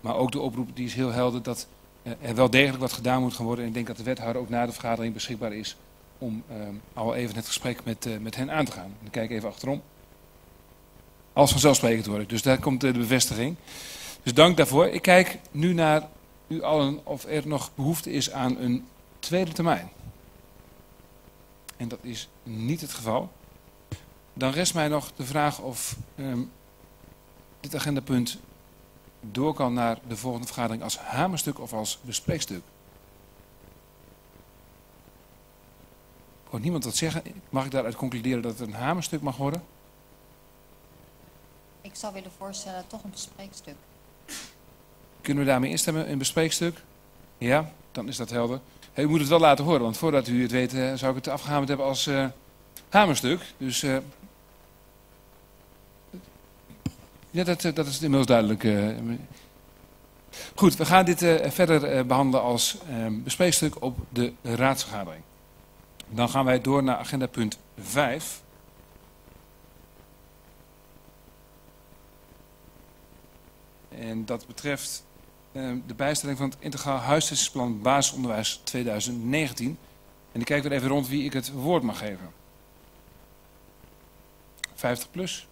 Maar ook de oproep die is heel helder dat er wel degelijk wat gedaan moet gaan worden. En ik denk dat de wethouder ook na de vergadering beschikbaar is om al even het gesprek met hen aan te gaan. Dan kijk ik even achterom. Als vanzelfsprekend word ik. Dus daar komt de bevestiging. Dus dank daarvoor. Ik kijk nu naar u allen of er nog behoefte is aan een tweede termijn. En dat is niet het geval. Dan rest mij nog de vraag of dit agendapunt door kan naar de volgende vergadering als hamerstuk of als bespreekstuk. Ik hoor niemand wat zeggen. Mag ik daaruit concluderen dat het een hamerstuk mag worden? Ik zou willen voorstellen toch een bespreekstuk. Kunnen we daarmee instemmen? Een bespreekstuk? Ja, dan is dat helder. Hey, u moet het wel laten horen, want voordat u het weet zou ik het afgehamerd hebben als hamerstuk. Dus ja, dat is inmiddels duidelijk. Goed, we gaan dit verder behandelen als bespreekstuk op de raadsvergadering. Dan gaan wij door naar agenda punt 5. En dat betreft de bijstelling van het Integraal Huisvestingsplan Basisonderwijs 2019. En ik kijk weer even rond wie ik het woord mag geven. 50 plus.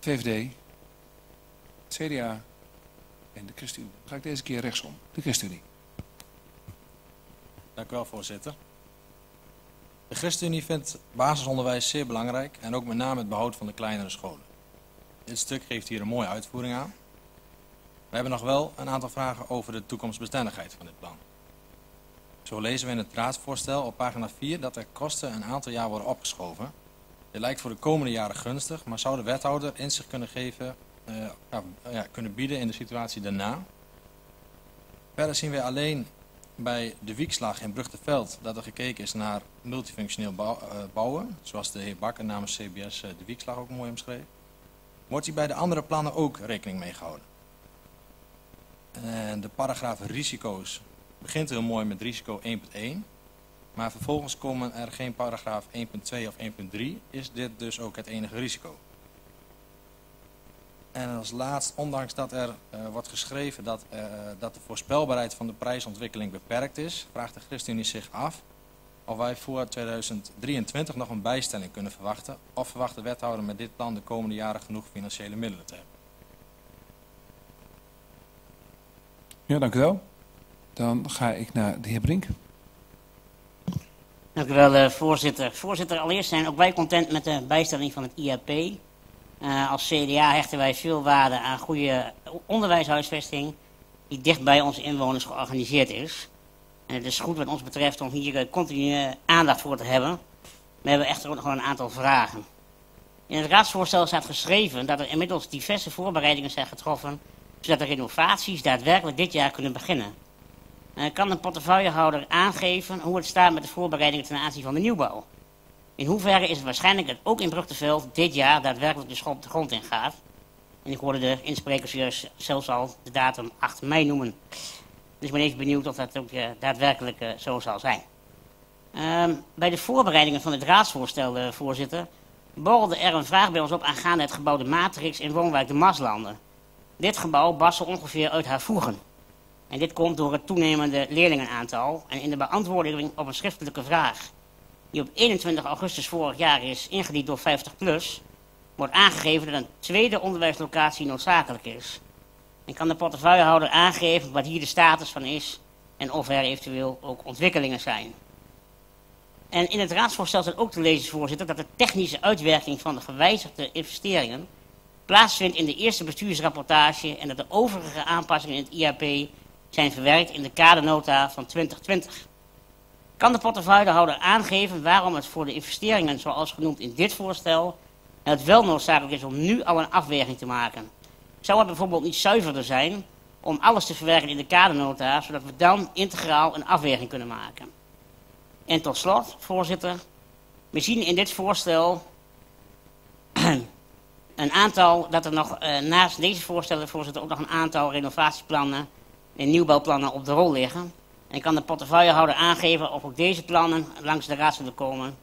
VVD. CDA. En de ChristenUnie. Dan ga ik deze keer rechtsom. De ChristenUnie. Dank u wel, voorzitter. De ChristenUnie vindt basisonderwijs zeer belangrijk en ook met name het behoud van de kleinere scholen. Dit stuk geeft hier een mooie uitvoering aan. We hebben nog wel een aantal vragen over de toekomstbestendigheid van dit plan. Zo lezen we in het raadsvoorstel op pagina 4 dat er kosten een aantal jaar worden opgeschoven. Dit lijkt voor de komende jaren gunstig, maar zou de wethouder inzicht kunnen geven, kunnen bieden in de situatie daarna? Verder zien we alleen bij de Wiekslag in Bruchtenveld dat er gekeken is naar multifunctioneel bouwen, zoals de heer Bakker namens CBS De Wiekslag ook mooi omschreef. Wordt hier bij de andere plannen ook rekening mee gehouden? En de paragraaf risico's begint heel mooi met risico 1.1. Maar vervolgens komen er geen paragraaf 1.2 of 1.3, is dit dus ook het enige risico. En als laatst, ondanks dat er wordt geschreven dat de voorspelbaarheid van de prijsontwikkeling beperkt is, vraagt de ChristenUnie zich af of wij voor 2023 nog een bijstelling kunnen verwachten, of verwacht de wethouder met dit plan de komende jaren genoeg financiële middelen te hebben. Ja, dank u wel. Dan ga ik naar de heer Brink. Dank u wel, voorzitter. Voorzitter, allereerst zijn ook wij content met de bijstelling van het IAP. Als CDA hechten wij veel waarde aan goede onderwijshuisvesting die dicht bij onze inwoners georganiseerd is. En het is goed wat ons betreft om hier continu aandacht voor te hebben. We hebben echter ook nog wel een aantal vragen. In het raadsvoorstel staat geschreven dat er inmiddels diverse voorbereidingen zijn getroffen, zodat de renovaties daadwerkelijk dit jaar kunnen beginnen. Kan de portefeuillehouder aangeven hoe het staat met de voorbereidingen ten aanzien van de nieuwbouw? In hoeverre is het waarschijnlijk dat ook in Bruchtenveld dit jaar daadwerkelijk de schop de grond in gaat? En ik hoorde de insprekers zelfs al de datum 8 mei noemen. Dus ik ben even benieuwd of dat ook daadwerkelijk zo zal zijn. Bij de voorbereidingen van het raadsvoorstel, voorzitter, borrelde er een vraag bij ons op aangaande het gebouw De Matrix in woonwijk de Marslanden. Dit gebouw barstte ongeveer uit haar voegen. En dit komt door het toenemende leerlingenaantal en in de beantwoording op een schriftelijke vraag die op 21 augustus vorig jaar is ingediend door 50PLUS, wordt aangegeven dat een tweede onderwijslocatie noodzakelijk is. En kan de portefeuillehouder aangeven wat hier de status van is en of er eventueel ook ontwikkelingen zijn. En in het raadsvoorstel staat ook te lezen, voorzitter, dat de technische uitwerking van de gewijzigde investeringen plaatsvindt in de eerste bestuursrapportage en dat de overige aanpassingen in het IHP zijn verwerkt in de kadernota van 2020. Kan de portefeuillehouder aangeven waarom het voor de investeringen zoals genoemd in dit voorstel het wel noodzakelijk is om nu al een afweging te maken? Zou het bijvoorbeeld niet zuiverder zijn om alles te verwerken in de kadernota, zodat we dan integraal een afweging kunnen maken? En tot slot, voorzitter, we zien in dit voorstel een aantal, dat er nog naast deze voorstellen, voorzitter, ook nog een aantal renovatieplannen en nieuwbouwplannen op de rol liggen. En kan de portefeuillehouder aangeven of ook deze plannen langs de raad zullen komen.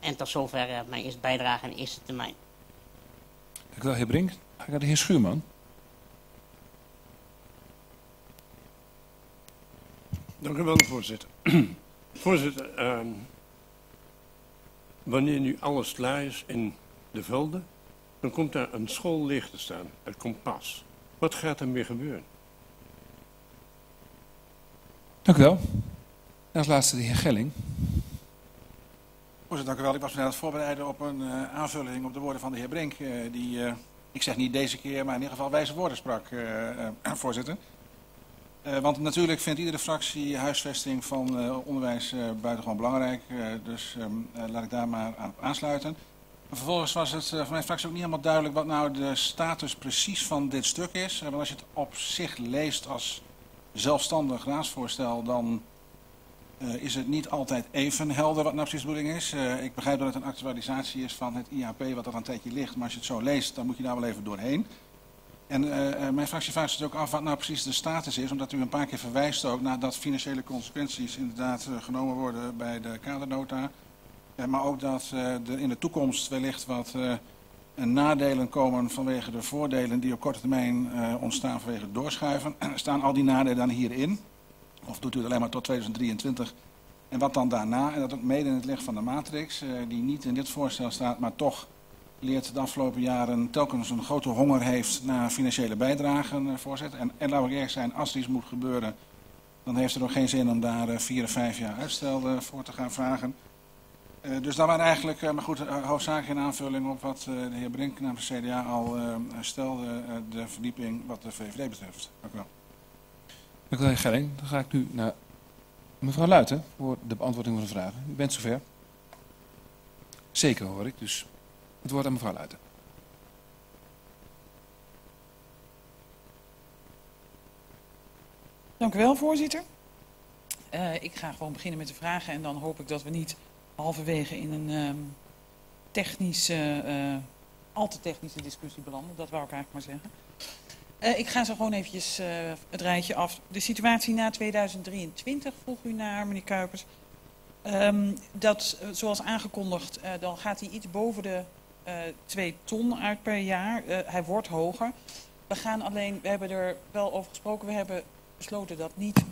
En tot zover mijn eerste bijdrage in de eerste termijn. Dank u wel, heer Brink. Ga ik naar de heer Schuurman. Dank u wel, voorzitter. Voorzitter, wanneer nu alles klaar is in De Velde, dan komt daar een school leeg te staan, het Kompas. Wat gaat er meer gebeuren? Dank u wel. En als laatste de heer Gelling. Voorzitter, dank u wel. Ik was net aan het voorbereiden op een aanvulling op de woorden van de heer Brink. Die, ik zeg niet deze keer, maar in ieder geval wijze woorden sprak, voorzitter. Want natuurlijk vindt iedere fractie huisvesting van onderwijs buitengewoon belangrijk. Dus laat ik daar maar aan aansluiten. Maar vervolgens was het van mijn fractie ook niet helemaal duidelijk wat nou de status precies van dit stuk is. Want als je het op zich leest als zelfstandig raadsvoorstel, dan is het niet altijd even helder wat nou precies de bedoeling is. Ik begrijp dat het een actualisatie is van het IHP wat er al een tijdje ligt, maar als je het zo leest, dan moet je daar wel even doorheen. En mijn fractie vraagt zich ook af wat nou precies de status is, omdat u een paar keer verwijst ook naar dat financiële consequenties inderdaad genomen worden bij de kadernota. Maar ook dat er in de toekomst wellicht wat nadelen komen vanwege de voordelen die op korte termijn ontstaan vanwege het doorschuiven. Staan al die nadelen dan hierin? Of doet u het alleen maar tot 2023? En wat dan daarna? En dat ook mede in het licht van de matrix, die niet in dit voorstel staat, maar toch leert de afgelopen jaren telkens een grote honger heeft naar financiële bijdragen, voorzitter. En laten we eerlijk zijn, als er iets moet gebeuren, dan heeft het ook geen zin om daar 4 of 5 jaar uitstel voor te gaan vragen. Dus dat waren eigenlijk, maar goed, hoofdzakelijk in aanvulling op wat de heer Brink namens de CDA al stelde, de verdieping wat de VVD betreft. Dank u wel. Dank u wel, heer Gelling. Dan ga ik nu naar mevrouw Luiten voor de beantwoording van de vragen. U bent zover. Zeker, hoor ik. Dus het woord aan mevrouw Luiten. Dank u wel, voorzitter. Ik ga gewoon beginnen met de vragen en dan hoop ik dat we niet halverwege in een al te technische discussie belanden. Dat wou ik eigenlijk maar zeggen. Ik ga zo gewoon eventjes het rijtje af. De situatie na 2023 vroeg u naar, meneer Kuipers. Dat, zoals aangekondigd, dan gaat hij iets boven de 2 ton uit per jaar. Hij wordt hoger. We gaan alleen, we hebben er wel over gesproken, we hebben besloten dat niet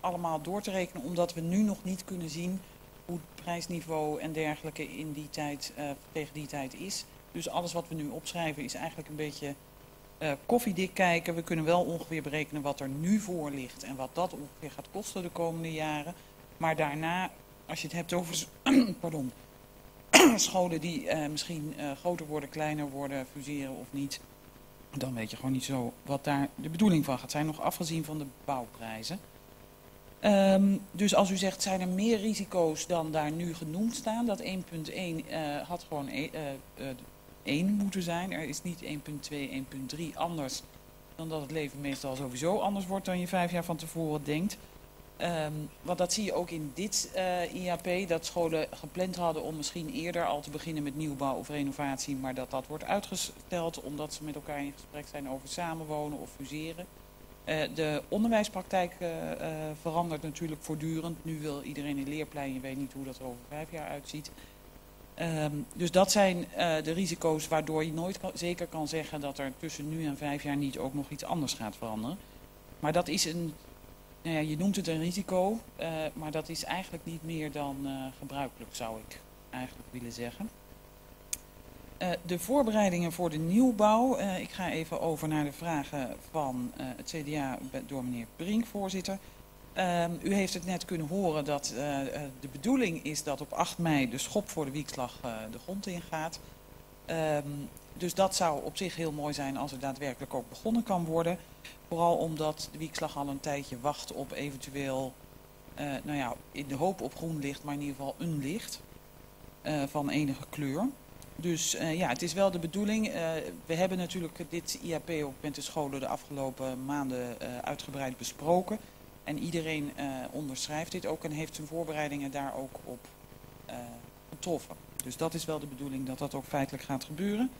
allemaal door te rekenen, omdat we nu nog niet kunnen zien hoe het prijsniveau en dergelijke in die tijd, tegen die tijd is. Dus alles wat we nu opschrijven is eigenlijk een beetje koffiedik kijken. We kunnen wel ongeveer berekenen wat er nu voor ligt en wat dat ongeveer gaat kosten de komende jaren. Maar daarna, als je het hebt over pardon, scholen die misschien groter worden, kleiner worden, fuseren of niet, dan weet je gewoon niet zo wat daar de bedoeling van gaat zijn, nog afgezien van de bouwprijzen. Dus als u zegt, zijn er meer risico's dan daar nu genoemd staan? Dat 1.1 had gewoon 1 moeten zijn. Er is niet 1.2, 1.3 anders dan dat het leven meestal sowieso anders wordt dan je 5 jaar van tevoren denkt. Want dat zie je ook in dit IAP, dat scholen gepland hadden om misschien eerder al te beginnen met nieuwbouw of renovatie, maar dat dat wordt uitgesteld omdat ze met elkaar in gesprek zijn over samenwonen of fuseren. De onderwijspraktijk verandert natuurlijk voortdurend. Nu wil iedereen een leerplein, je weet niet hoe dat er over 5 jaar uitziet. Dus dat zijn de risico's waardoor je nooit zeker kan zeggen dat er tussen nu en 5 jaar niet ook nog iets anders gaat veranderen. Maar dat is een, nou ja, je noemt het een risico, maar dat is eigenlijk niet meer dan gebruikelijk, zou ik eigenlijk willen zeggen. De voorbereidingen voor de nieuwbouw. Ik ga even over naar de vragen van het CDA door meneer Brink, voorzitter. U heeft het net kunnen horen dat de bedoeling is dat op 8 mei de schop voor de wiekslag de grond ingaat. Dus dat zou op zich heel mooi zijn als er daadwerkelijk ook begonnen kan worden. Vooral omdat de wiekslag al een tijdje wacht op eventueel, nou ja, in de hoop op groen licht, maar in ieder geval een licht van enige kleur. Dus ja, het is wel de bedoeling. We hebben natuurlijk dit IAP ook met de scholen de afgelopen maanden uitgebreid besproken. En iedereen onderschrijft dit ook en heeft zijn voorbereidingen daar ook op getroffen. Dus dat is wel de bedoeling dat dat ook feitelijk gaat gebeuren.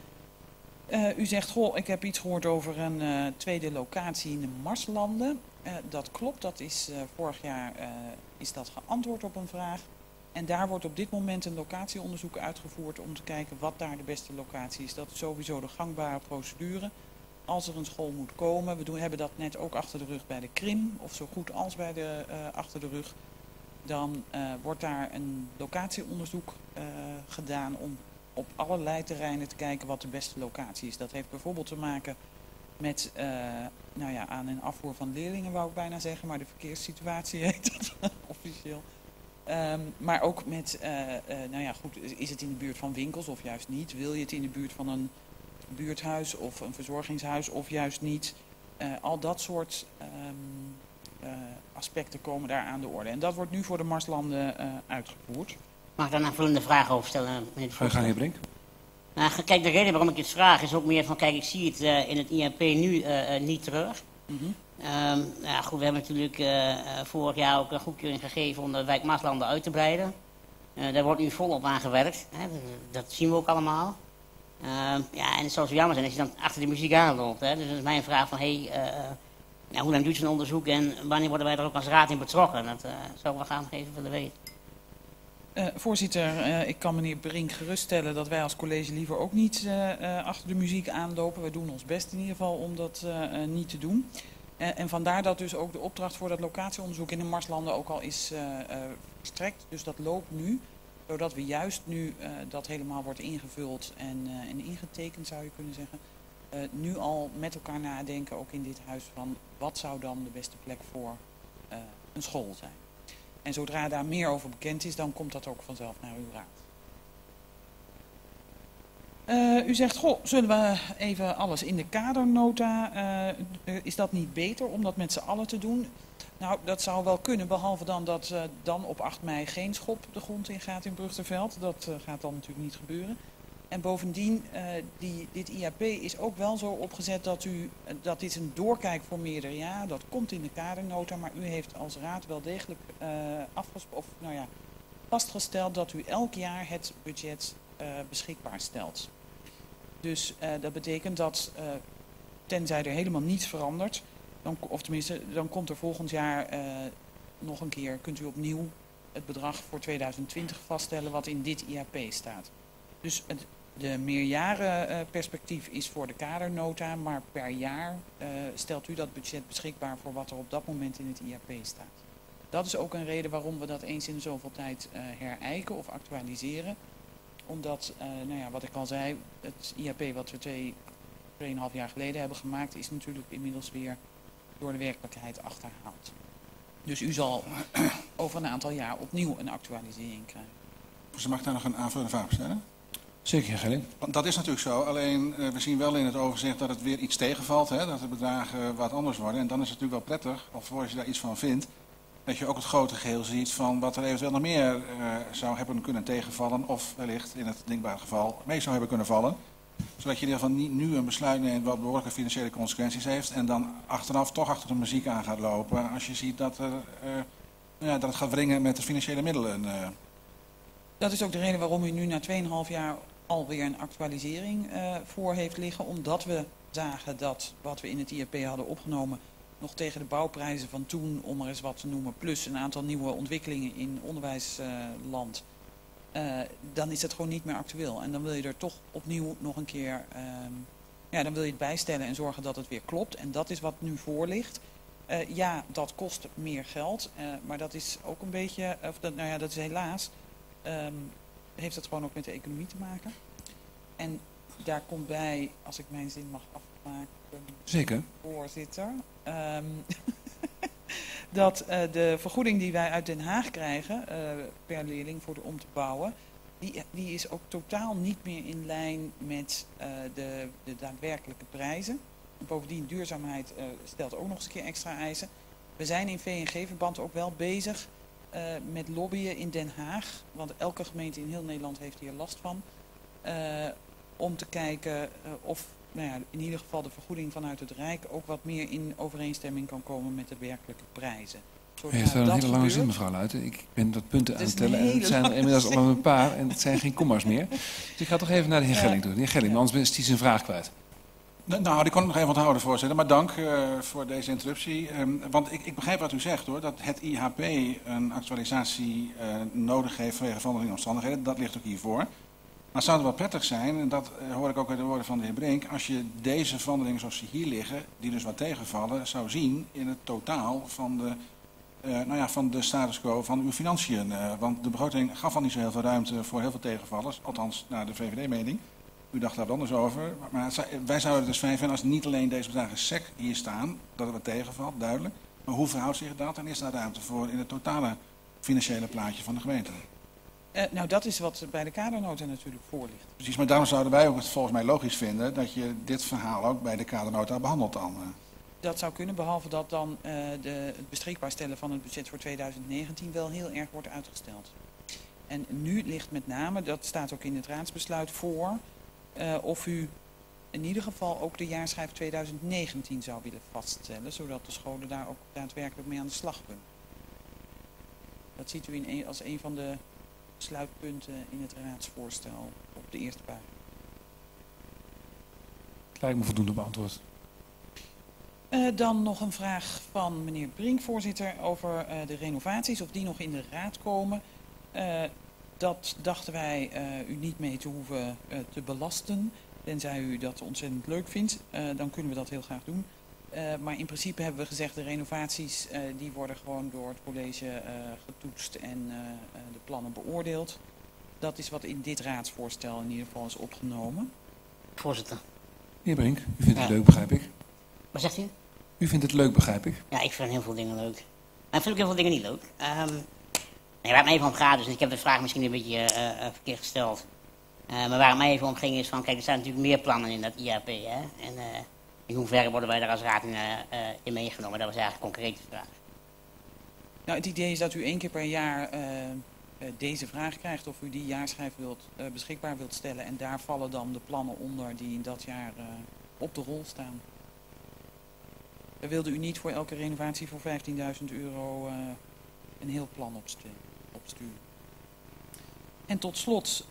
U zegt, goh, ik heb iets gehoord over een tweede locatie in de Marslanden. Dat klopt, dat is, vorig jaar is dat geantwoord op een vraag. En daar wordt op dit moment een locatieonderzoek uitgevoerd om te kijken wat daar de beste locatie is. Dat is sowieso de gangbare procedure. Als er een school moet komen, we hebben dat net ook achter de rug bij de Krim, of zo goed als bij de, achter de rug, dan wordt daar een locatieonderzoek gedaan om op allerlei terreinen te kijken wat de beste locatie is. Dat heeft bijvoorbeeld te maken met nou ja, aan- en afvoer van leerlingen, wou ik bijna zeggen, maar de verkeerssituatie heet dat officieel. Maar ook met, nou ja goed, is het in de buurt van winkels of juist niet? Wil je het in de buurt van een buurthuis of een verzorgingshuis of juist niet? Al dat soort aspecten komen daar aan de orde. En dat wordt nu voor de Marslanden uitgevoerd. Mag ik daar een aanvullende vraag over stellen, meneer de voorzitter? Meneer Brink. Nou, kijk, de reden waarom ik dit vraag is ook meer van, kijk, ik zie het in het IAP nu niet terug. Mm-hmm. Ja, goed, we hebben natuurlijk vorig jaar ook een goedkeuring gegeven om de wijk Marslanden uit te breiden. Daar wordt nu volop aan gewerkt. Hè? Dat zien we ook allemaal. Ja, en het zou zo jammer zijn als je dan achter de muziek aanloopt. Hè? Dus dat is mijn vraag van, hey, nou, hoe lang duurt zo'n onderzoek en wanneer worden wij er ook als raad in betrokken? Dat zou ik wel graag nog even willen weten. Voorzitter, ik kan meneer Brink geruststellen dat wij als college liever ook niet achter de muziek aanlopen. We doen ons best in ieder geval om dat niet te doen. En vandaar dat dus ook de opdracht voor dat locatieonderzoek in de Marslanden ook al is verstrekt. Dus dat loopt nu, zodat we juist nu dat helemaal wordt ingevuld en ingetekend, zou je kunnen zeggen. Nu al met elkaar nadenken, ook in dit huis, van wat zou dan de beste plek voor een school zijn. En zodra daar meer over bekend is, dan komt dat ook vanzelf naar uw raad. U zegt, goh, zullen we even alles in de kadernota, is dat niet beter om dat met z'n allen te doen? Nou, dat zou wel kunnen, behalve dan dat dan op 8 mei geen schop de grond in gaat in Bruchtenveld. Dat gaat dan natuurlijk niet gebeuren. En bovendien, dit IAP is ook wel zo opgezet dat, dat dit een doorkijk voor meerdere jaren, dat komt in de kadernota, maar u heeft als raad wel degelijk vastgesteld dat u elk jaar het budget beschikbaar stelt. Dus dat betekent dat, tenzij er helemaal niets verandert, dan, of tenminste, dan komt er volgend jaar nog een keer, kunt u opnieuw het bedrag voor 2020 vaststellen wat in dit IAP staat. Dus de meerjarenperspectief is voor de kadernota, maar per jaar stelt u dat budget beschikbaar voor wat er op dat moment in het IAP staat. Dat is ook een reden waarom we dat eens in zoveel tijd herijken of actualiseren. Omdat, nou ja, wat ik al zei, het IAP wat we 2,5 jaar geleden hebben gemaakt is natuurlijk inmiddels weer door de werkelijkheid achterhaald. Dus u zal over een aantal jaar opnieuw een actualisering krijgen. Dus mag ik daar nog een aanvullende vraag stellen? Zeker, Gelling. Want dat is natuurlijk zo, alleen we zien wel in het overzicht dat het weer iets tegenvalt, hè? Dat de bedragen wat anders worden. En dan is het natuurlijk wel prettig, alvorens je daar iets van vindt, dat je ook het grote geheel ziet van wat er eventueel nog meer zou hebben kunnen tegenvallen of wellicht in het denkbare geval mee zou hebben kunnen vallen. Zodat je in ieder geval niet nu een besluit neemt wat behoorlijke financiële consequenties heeft en dan achteraf toch achter de muziek aan gaat lopen als je ziet dat, dat het gaat wringen met de financiële middelen. Dat is ook de reden waarom u nu na 2,5 jaar alweer een actualisering voor heeft liggen. Omdat we zagen dat wat we in het IAP hadden opgenomen nog tegen de bouwprijzen van toen, om er eens wat te noemen, plus een aantal nieuwe ontwikkelingen in onderwijsland. Dan is het gewoon niet meer actueel. En dan wil je er toch opnieuw nog een keer, dan wil je het bijstellen en zorgen dat het weer klopt. En dat is wat nu voor ligt. Ja, dat kost meer geld, maar dat is ook een beetje, dat is helaas, heeft dat gewoon ook met de economie te maken. En daar komt bij, als ik mijn zin mag afmaken, zeker, voorzitter, dat de vergoeding die wij uit Den Haag krijgen per leerling om te bouwen, die is ook totaal niet meer in lijn met de daadwerkelijke prijzen. En bovendien, duurzaamheid stelt ook nog eens een keer extra eisen. We zijn in VNG-verband ook wel bezig met lobbyen in Den Haag, want elke gemeente in heel Nederland heeft hier last van, om te kijken of in ieder geval de vergoeding vanuit het Rijk ook wat meer in overeenstemming kan komen met de werkelijke prijzen. Heeft daar een hele lange zin, mevrouw Luiten. Ik ben dat punten aan het tellen en het zijn er inmiddels al een paar en het zijn geen komma's meer. Dus ik ga toch even naar de heer Gelling toe. De heer Gelling, anders is hij zijn vraag kwijt. Nou, die kon ik nog even onthouden, voorzitter. Maar dank voor deze interruptie. Want ik begrijp wat u zegt, hoor, dat het IHP een actualisatie nodig heeft vanwege verandering omstandigheden. Dat ligt ook hiervoor. Maar het zou wel prettig zijn, en dat hoor ik ook uit de woorden van de heer Brink, als je deze veranderingen zoals ze hier liggen, die dus wat tegenvallen, zou zien in het totaal van de status quo van uw financiën. Want de begroting gaf al niet zo heel veel ruimte voor heel veel tegenvallers, althans naar de VVD-mening. U dacht daar wat anders over. Maar wij zouden het dus fijn vinden als niet alleen deze bedragen sec hier staan, dat het wat tegenvalt, duidelijk. Maar hoe verhoudt zich dat en is daar ruimte voor in het totale financiële plaatje van de gemeente? Dat is wat bij de kadernota natuurlijk voor ligt. Precies, maar daarom zouden wij ook het volgens mij logisch vinden dat je dit verhaal ook bij de kadernota behandelt dan. Dat zou kunnen, behalve dat dan het beschikbaar stellen van het budget voor 2019 wel heel erg wordt uitgesteld. En nu ligt met name, dat staat ook in het raadsbesluit voor, of u in ieder geval ook de jaarschijf 2019 zou willen vaststellen, zodat de scholen daar ook daadwerkelijk mee aan de slag kunnen. Dat ziet u als een van de sluitpunten in het raadsvoorstel op de eerste pagina. Lijkt me voldoende beantwoord. Dan nog een vraag van meneer Brink, voorzitter, over de renovaties, of die nog in de raad komen. Dat dachten wij u niet mee te hoeven te belasten. Tenzij u dat ontzettend leuk vindt, dan kunnen we dat heel graag doen. Maar in principe hebben we gezegd, de renovaties die worden gewoon door het college getoetst en de plannen beoordeeld. Dat is wat in dit raadsvoorstel in ieder geval is opgenomen. Voorzitter. Meneer Brink, u vindt het leuk, begrijp ik. Wat zegt u? U vindt het leuk, begrijp ik. Ja, ik vind heel veel dingen leuk. Maar ik vind ook heel veel dingen niet leuk. Waar het mij even om gaat, dus ik heb de vraag misschien een beetje verkeerd gesteld. Maar waar het mij even om ging is van, kijk, er staan natuurlijk meer plannen in dat IAP, hè. En, in hoeverre worden wij daar als raad in meegenomen? Dat was eigenlijk een concrete vraag. Nou, het idee is dat u 1 keer per jaar deze vraag krijgt of u die jaarschijf beschikbaar wilt stellen. En daar vallen dan de plannen onder die in dat jaar op de rol staan. Daar wilde u niet voor elke renovatie voor €15.000 een heel plan opsturen. En tot slot...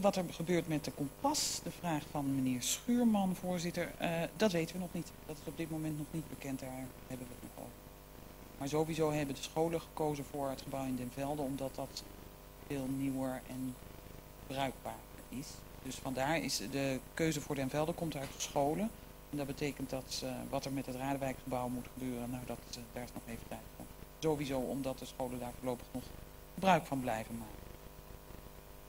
wat er gebeurt met de kompas, de vraag van meneer Schuurman, voorzitter, dat weten we nog niet. Dat is op dit moment nog niet bekend, daar hebben we het nog over. Maar sowieso hebben de scholen gekozen voor het gebouw in Den Velde, omdat dat veel nieuwer en bruikbaar is. Dus vandaar is de keuze voor Den Velde komt uit de scholen. En dat betekent dat wat er met het Radewijkgebouw moet gebeuren, nou dat daar is nog even tijd voor. Sowieso omdat de scholen daar voorlopig nog gebruik van blijven maken.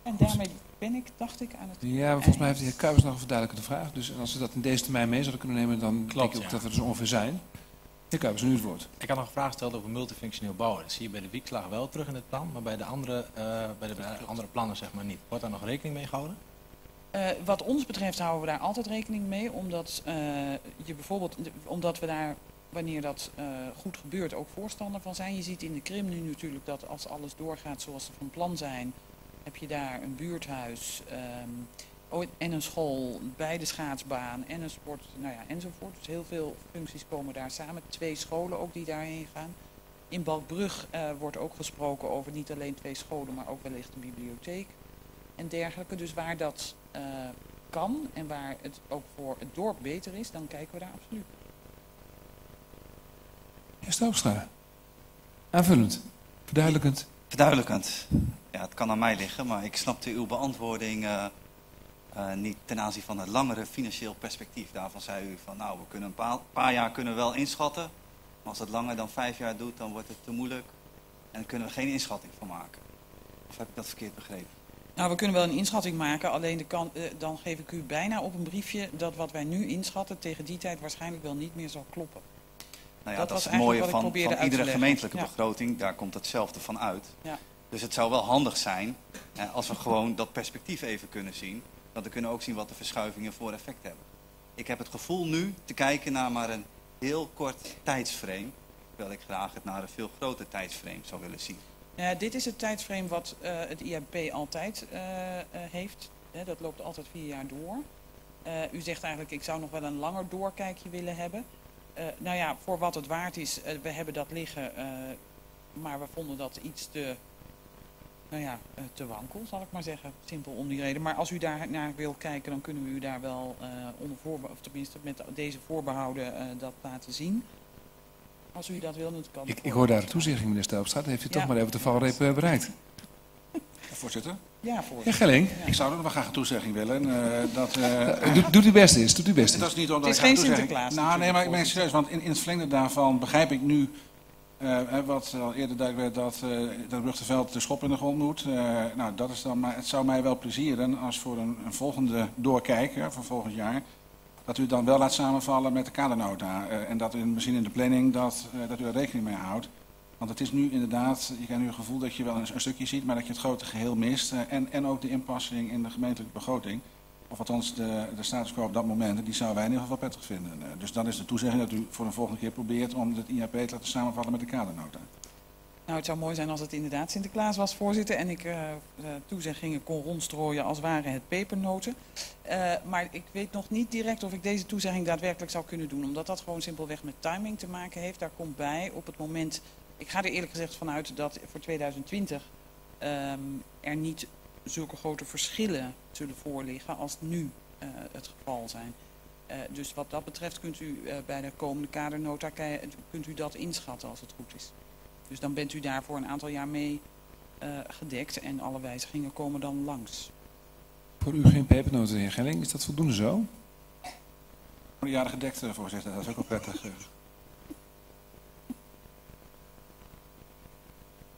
En daarmee ben ik, dacht ik, aan het... Ja, maar volgens mij heeft de heer Kuipers nog een verduidelijkende vraag. Dus als ze dat in deze termijn mee zouden kunnen nemen, dan denk ik ook dat we er zo ongeveer zijn. Heer Kuipers, nu het woord. Ik had nog een vraag gesteld over multifunctioneel bouwen. Dat zie je bij de Wiekslag wel terug in het plan, maar bij de andere plannen zeg maar niet. Wordt daar nog rekening mee gehouden? Wat ons betreft houden we daar altijd rekening mee, omdat, omdat we daar, wanneer dat goed gebeurt, ook voorstander van zijn. Je ziet in de Krim nu natuurlijk dat als alles doorgaat zoals ze van plan zijn, heb je daar een buurthuis en een school bij de schaatsbaan en een sport, nou ja, enzovoort. Dus heel veel functies komen daar samen. 2 scholen ook die daarheen gaan. In Balkbrug wordt ook gesproken over niet alleen 2 scholen, maar ook wellicht een bibliotheek en dergelijke. Dus waar dat kan en waar het ook voor het dorp beter is, dan kijken we daar absoluut. Heer Staupstra, aanvullend, verduidelijkend. Verduidelijkend. Ja, het kan aan mij liggen, maar ik snapte uw beantwoording niet ten aanzien van het langere financieel perspectief. Daarvan zei u van, nou, we kunnen een paar jaar kunnen wel inschatten. Maar als het langer dan 5 jaar doet, dan wordt het te moeilijk. En dan kunnen we geen inschatting van maken. Of heb ik dat verkeerd begrepen? Nou, we kunnen wel een inschatting maken, alleen dan geef ik u bijna op een briefje dat wat wij nu inschatten tegen die tijd waarschijnlijk wel niet meer zal kloppen. Nou ja, dat is het mooie van iedere gemeentelijke begroting, daar komt hetzelfde van uit. Ja. Dus het zou wel handig zijn als we gewoon dat perspectief even kunnen zien. Want we kunnen ook zien wat de verschuivingen voor effect hebben. Ik heb het gevoel nu te kijken naar maar een heel kort tijdsframe. Terwijl ik graag het naar een veel groter tijdsframe zou willen zien. Ja, dit is het tijdsframe wat het IHP altijd heeft. Dat loopt altijd 4 jaar door. U zegt eigenlijk, ik zou nog wel een langer doorkijkje willen hebben. Nou ja, voor wat het waard is, we hebben dat liggen, maar we vonden dat iets te, nou ja, te wankel, zal ik maar zeggen. Simpel om die reden. Maar als u daar naar wil kijken, dan kunnen we u daar wel onder voorbehouden, of tenminste met deze voorbehouden dat laten zien. Als u dat wil, dan kan het. Ik hoor daar een toezegging, meneer Staupstra. Dan heeft u toch maar even de valreep bereikt. Voorzitter? Ja, voorzitter. Ja, Gelling. Ja. Ik zou ook nog graag een toezegging willen. Doet uw best eens. Doet uw best eens. Dat is niet omdat het is geen Sinterklaas. Nou, nee, maar ik ben serieus. Want in het verlengde daarvan begrijp ik nu, wat al eerder duidelijk werd, dat Bruchtenveld de schop in de grond moet. Nou, dat is dan, maar het zou mij wel plezieren als voor een volgende doorkijker van volgend jaar, dat u het dan wel laat samenvallen met de kadernota. En dat u misschien in de planning dat u er rekening mee houdt. Want het is nu inderdaad, je krijgt nu het gevoel dat je wel een stukje ziet, maar dat je het grote geheel mist. En ook de inpassing in de gemeentelijke begroting. Of althans de status quo op dat moment, die zouden wij in ieder geval prettig vinden. Dus dat is de toezegging dat u voor de volgende keer probeert om het IAP te laten samenvallen met de kadernota. Nou, het zou mooi zijn als het inderdaad Sinterklaas was, voorzitter. En ik toezeggingen kon rondstrooien als waren het pepernoten. Maar ik weet nog niet direct of ik deze toezegging daadwerkelijk zou kunnen doen. Omdat dat gewoon simpelweg met timing te maken heeft. Daar komt bij op het moment... Ik ga er eerlijk gezegd vanuit dat voor 2020 er niet zulke grote verschillen zullen voorliggen als nu het geval zijn. Dus wat dat betreft kunt u bij de komende kadernota kunt u dat inschatten als het goed is. Dus dan bent u daar voor een aantal jaar mee gedekt en alle wijzigingen komen dan langs. Voor u geen pepernoten, heer Gelling. Is dat voldoende zo? Voor de jaren gedekt, voorzitter. Dat is ook wel prettig.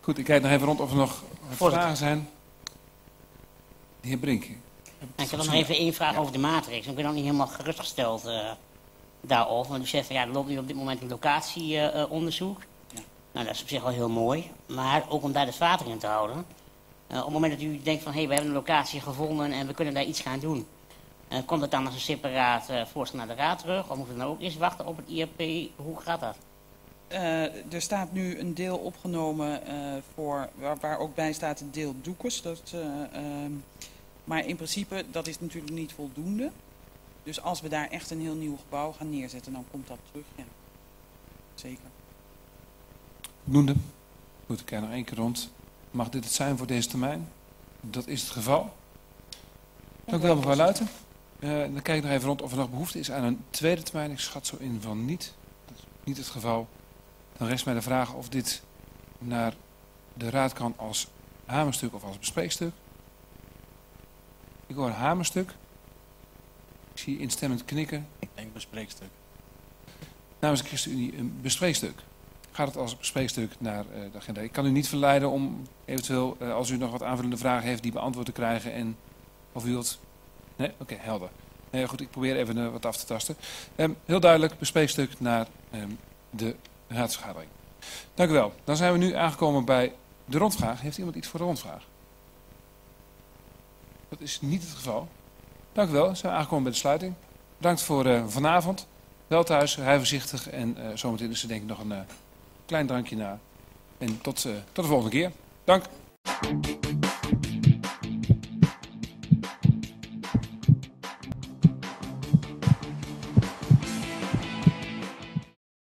Goed, ik kijk nog even rond of er nog vragen zijn. De heer Brink. Ik wil nog even één vraag over de matrix. Ik ben ook niet helemaal gerustgesteld daarover. Want u zegt, ja, er loopt nu op dit moment een locatieonderzoek. Nou, dat is op zich wel heel mooi. Maar ook om daar dus water in te houden. Op het moment dat u denkt van, hé, we hebben een locatie gevonden en we kunnen daar iets gaan doen. Komt dat dan als een separaat voorstel naar de raad terug? Of moeten we dan ook eens wachten op het IAP? Hoe gaat dat? Er staat nu een deel opgenomen voor, waar ook bij staat het deel doekers. Maar in principe, dat is natuurlijk niet voldoende. Dus als we daar echt een heel nieuw gebouw gaan neerzetten, dan komt dat terug. Ja. Zeker. Voldoende. Goed, ik kijk nog één keer rond. Mag dit het zijn voor deze termijn? Dat is het geval. Dank u wel, mevrouw Luiten. Dan kijk ik nog even rond of er nog behoefte is aan een tweede termijn. Ik schat zo in van niet. Dat is niet het geval. Dan rest mij de vraag of dit naar de raad kan als hamerstuk of als bespreekstuk. Ik hoor hamerstuk. Ik zie instemmend knikken. Ik denk bespreekstuk. Namens de ChristenUnie een bespreekstuk. Gaat het als bespreekstuk naar de agenda? Ik kan u niet verleiden om eventueel, als u nog wat aanvullende vragen heeft, die beantwoord te krijgen. En of u wilt... Nee? Oké, helder. Nee, goed, ik probeer even wat af te tasten. Heel duidelijk, bespreekstuk naar de raadsvergadering. Dank u wel. Dan zijn we nu aangekomen bij de rondvraag. Heeft iemand iets voor de rondvraag? Dat is niet het geval. Dank u wel. Dan zijn we aangekomen bij de sluiting. Bedankt voor vanavond. Wel thuis, rij voorzichtig en zometeen is er denk ik nog een klein drankje na. En tot de volgende keer. Dank.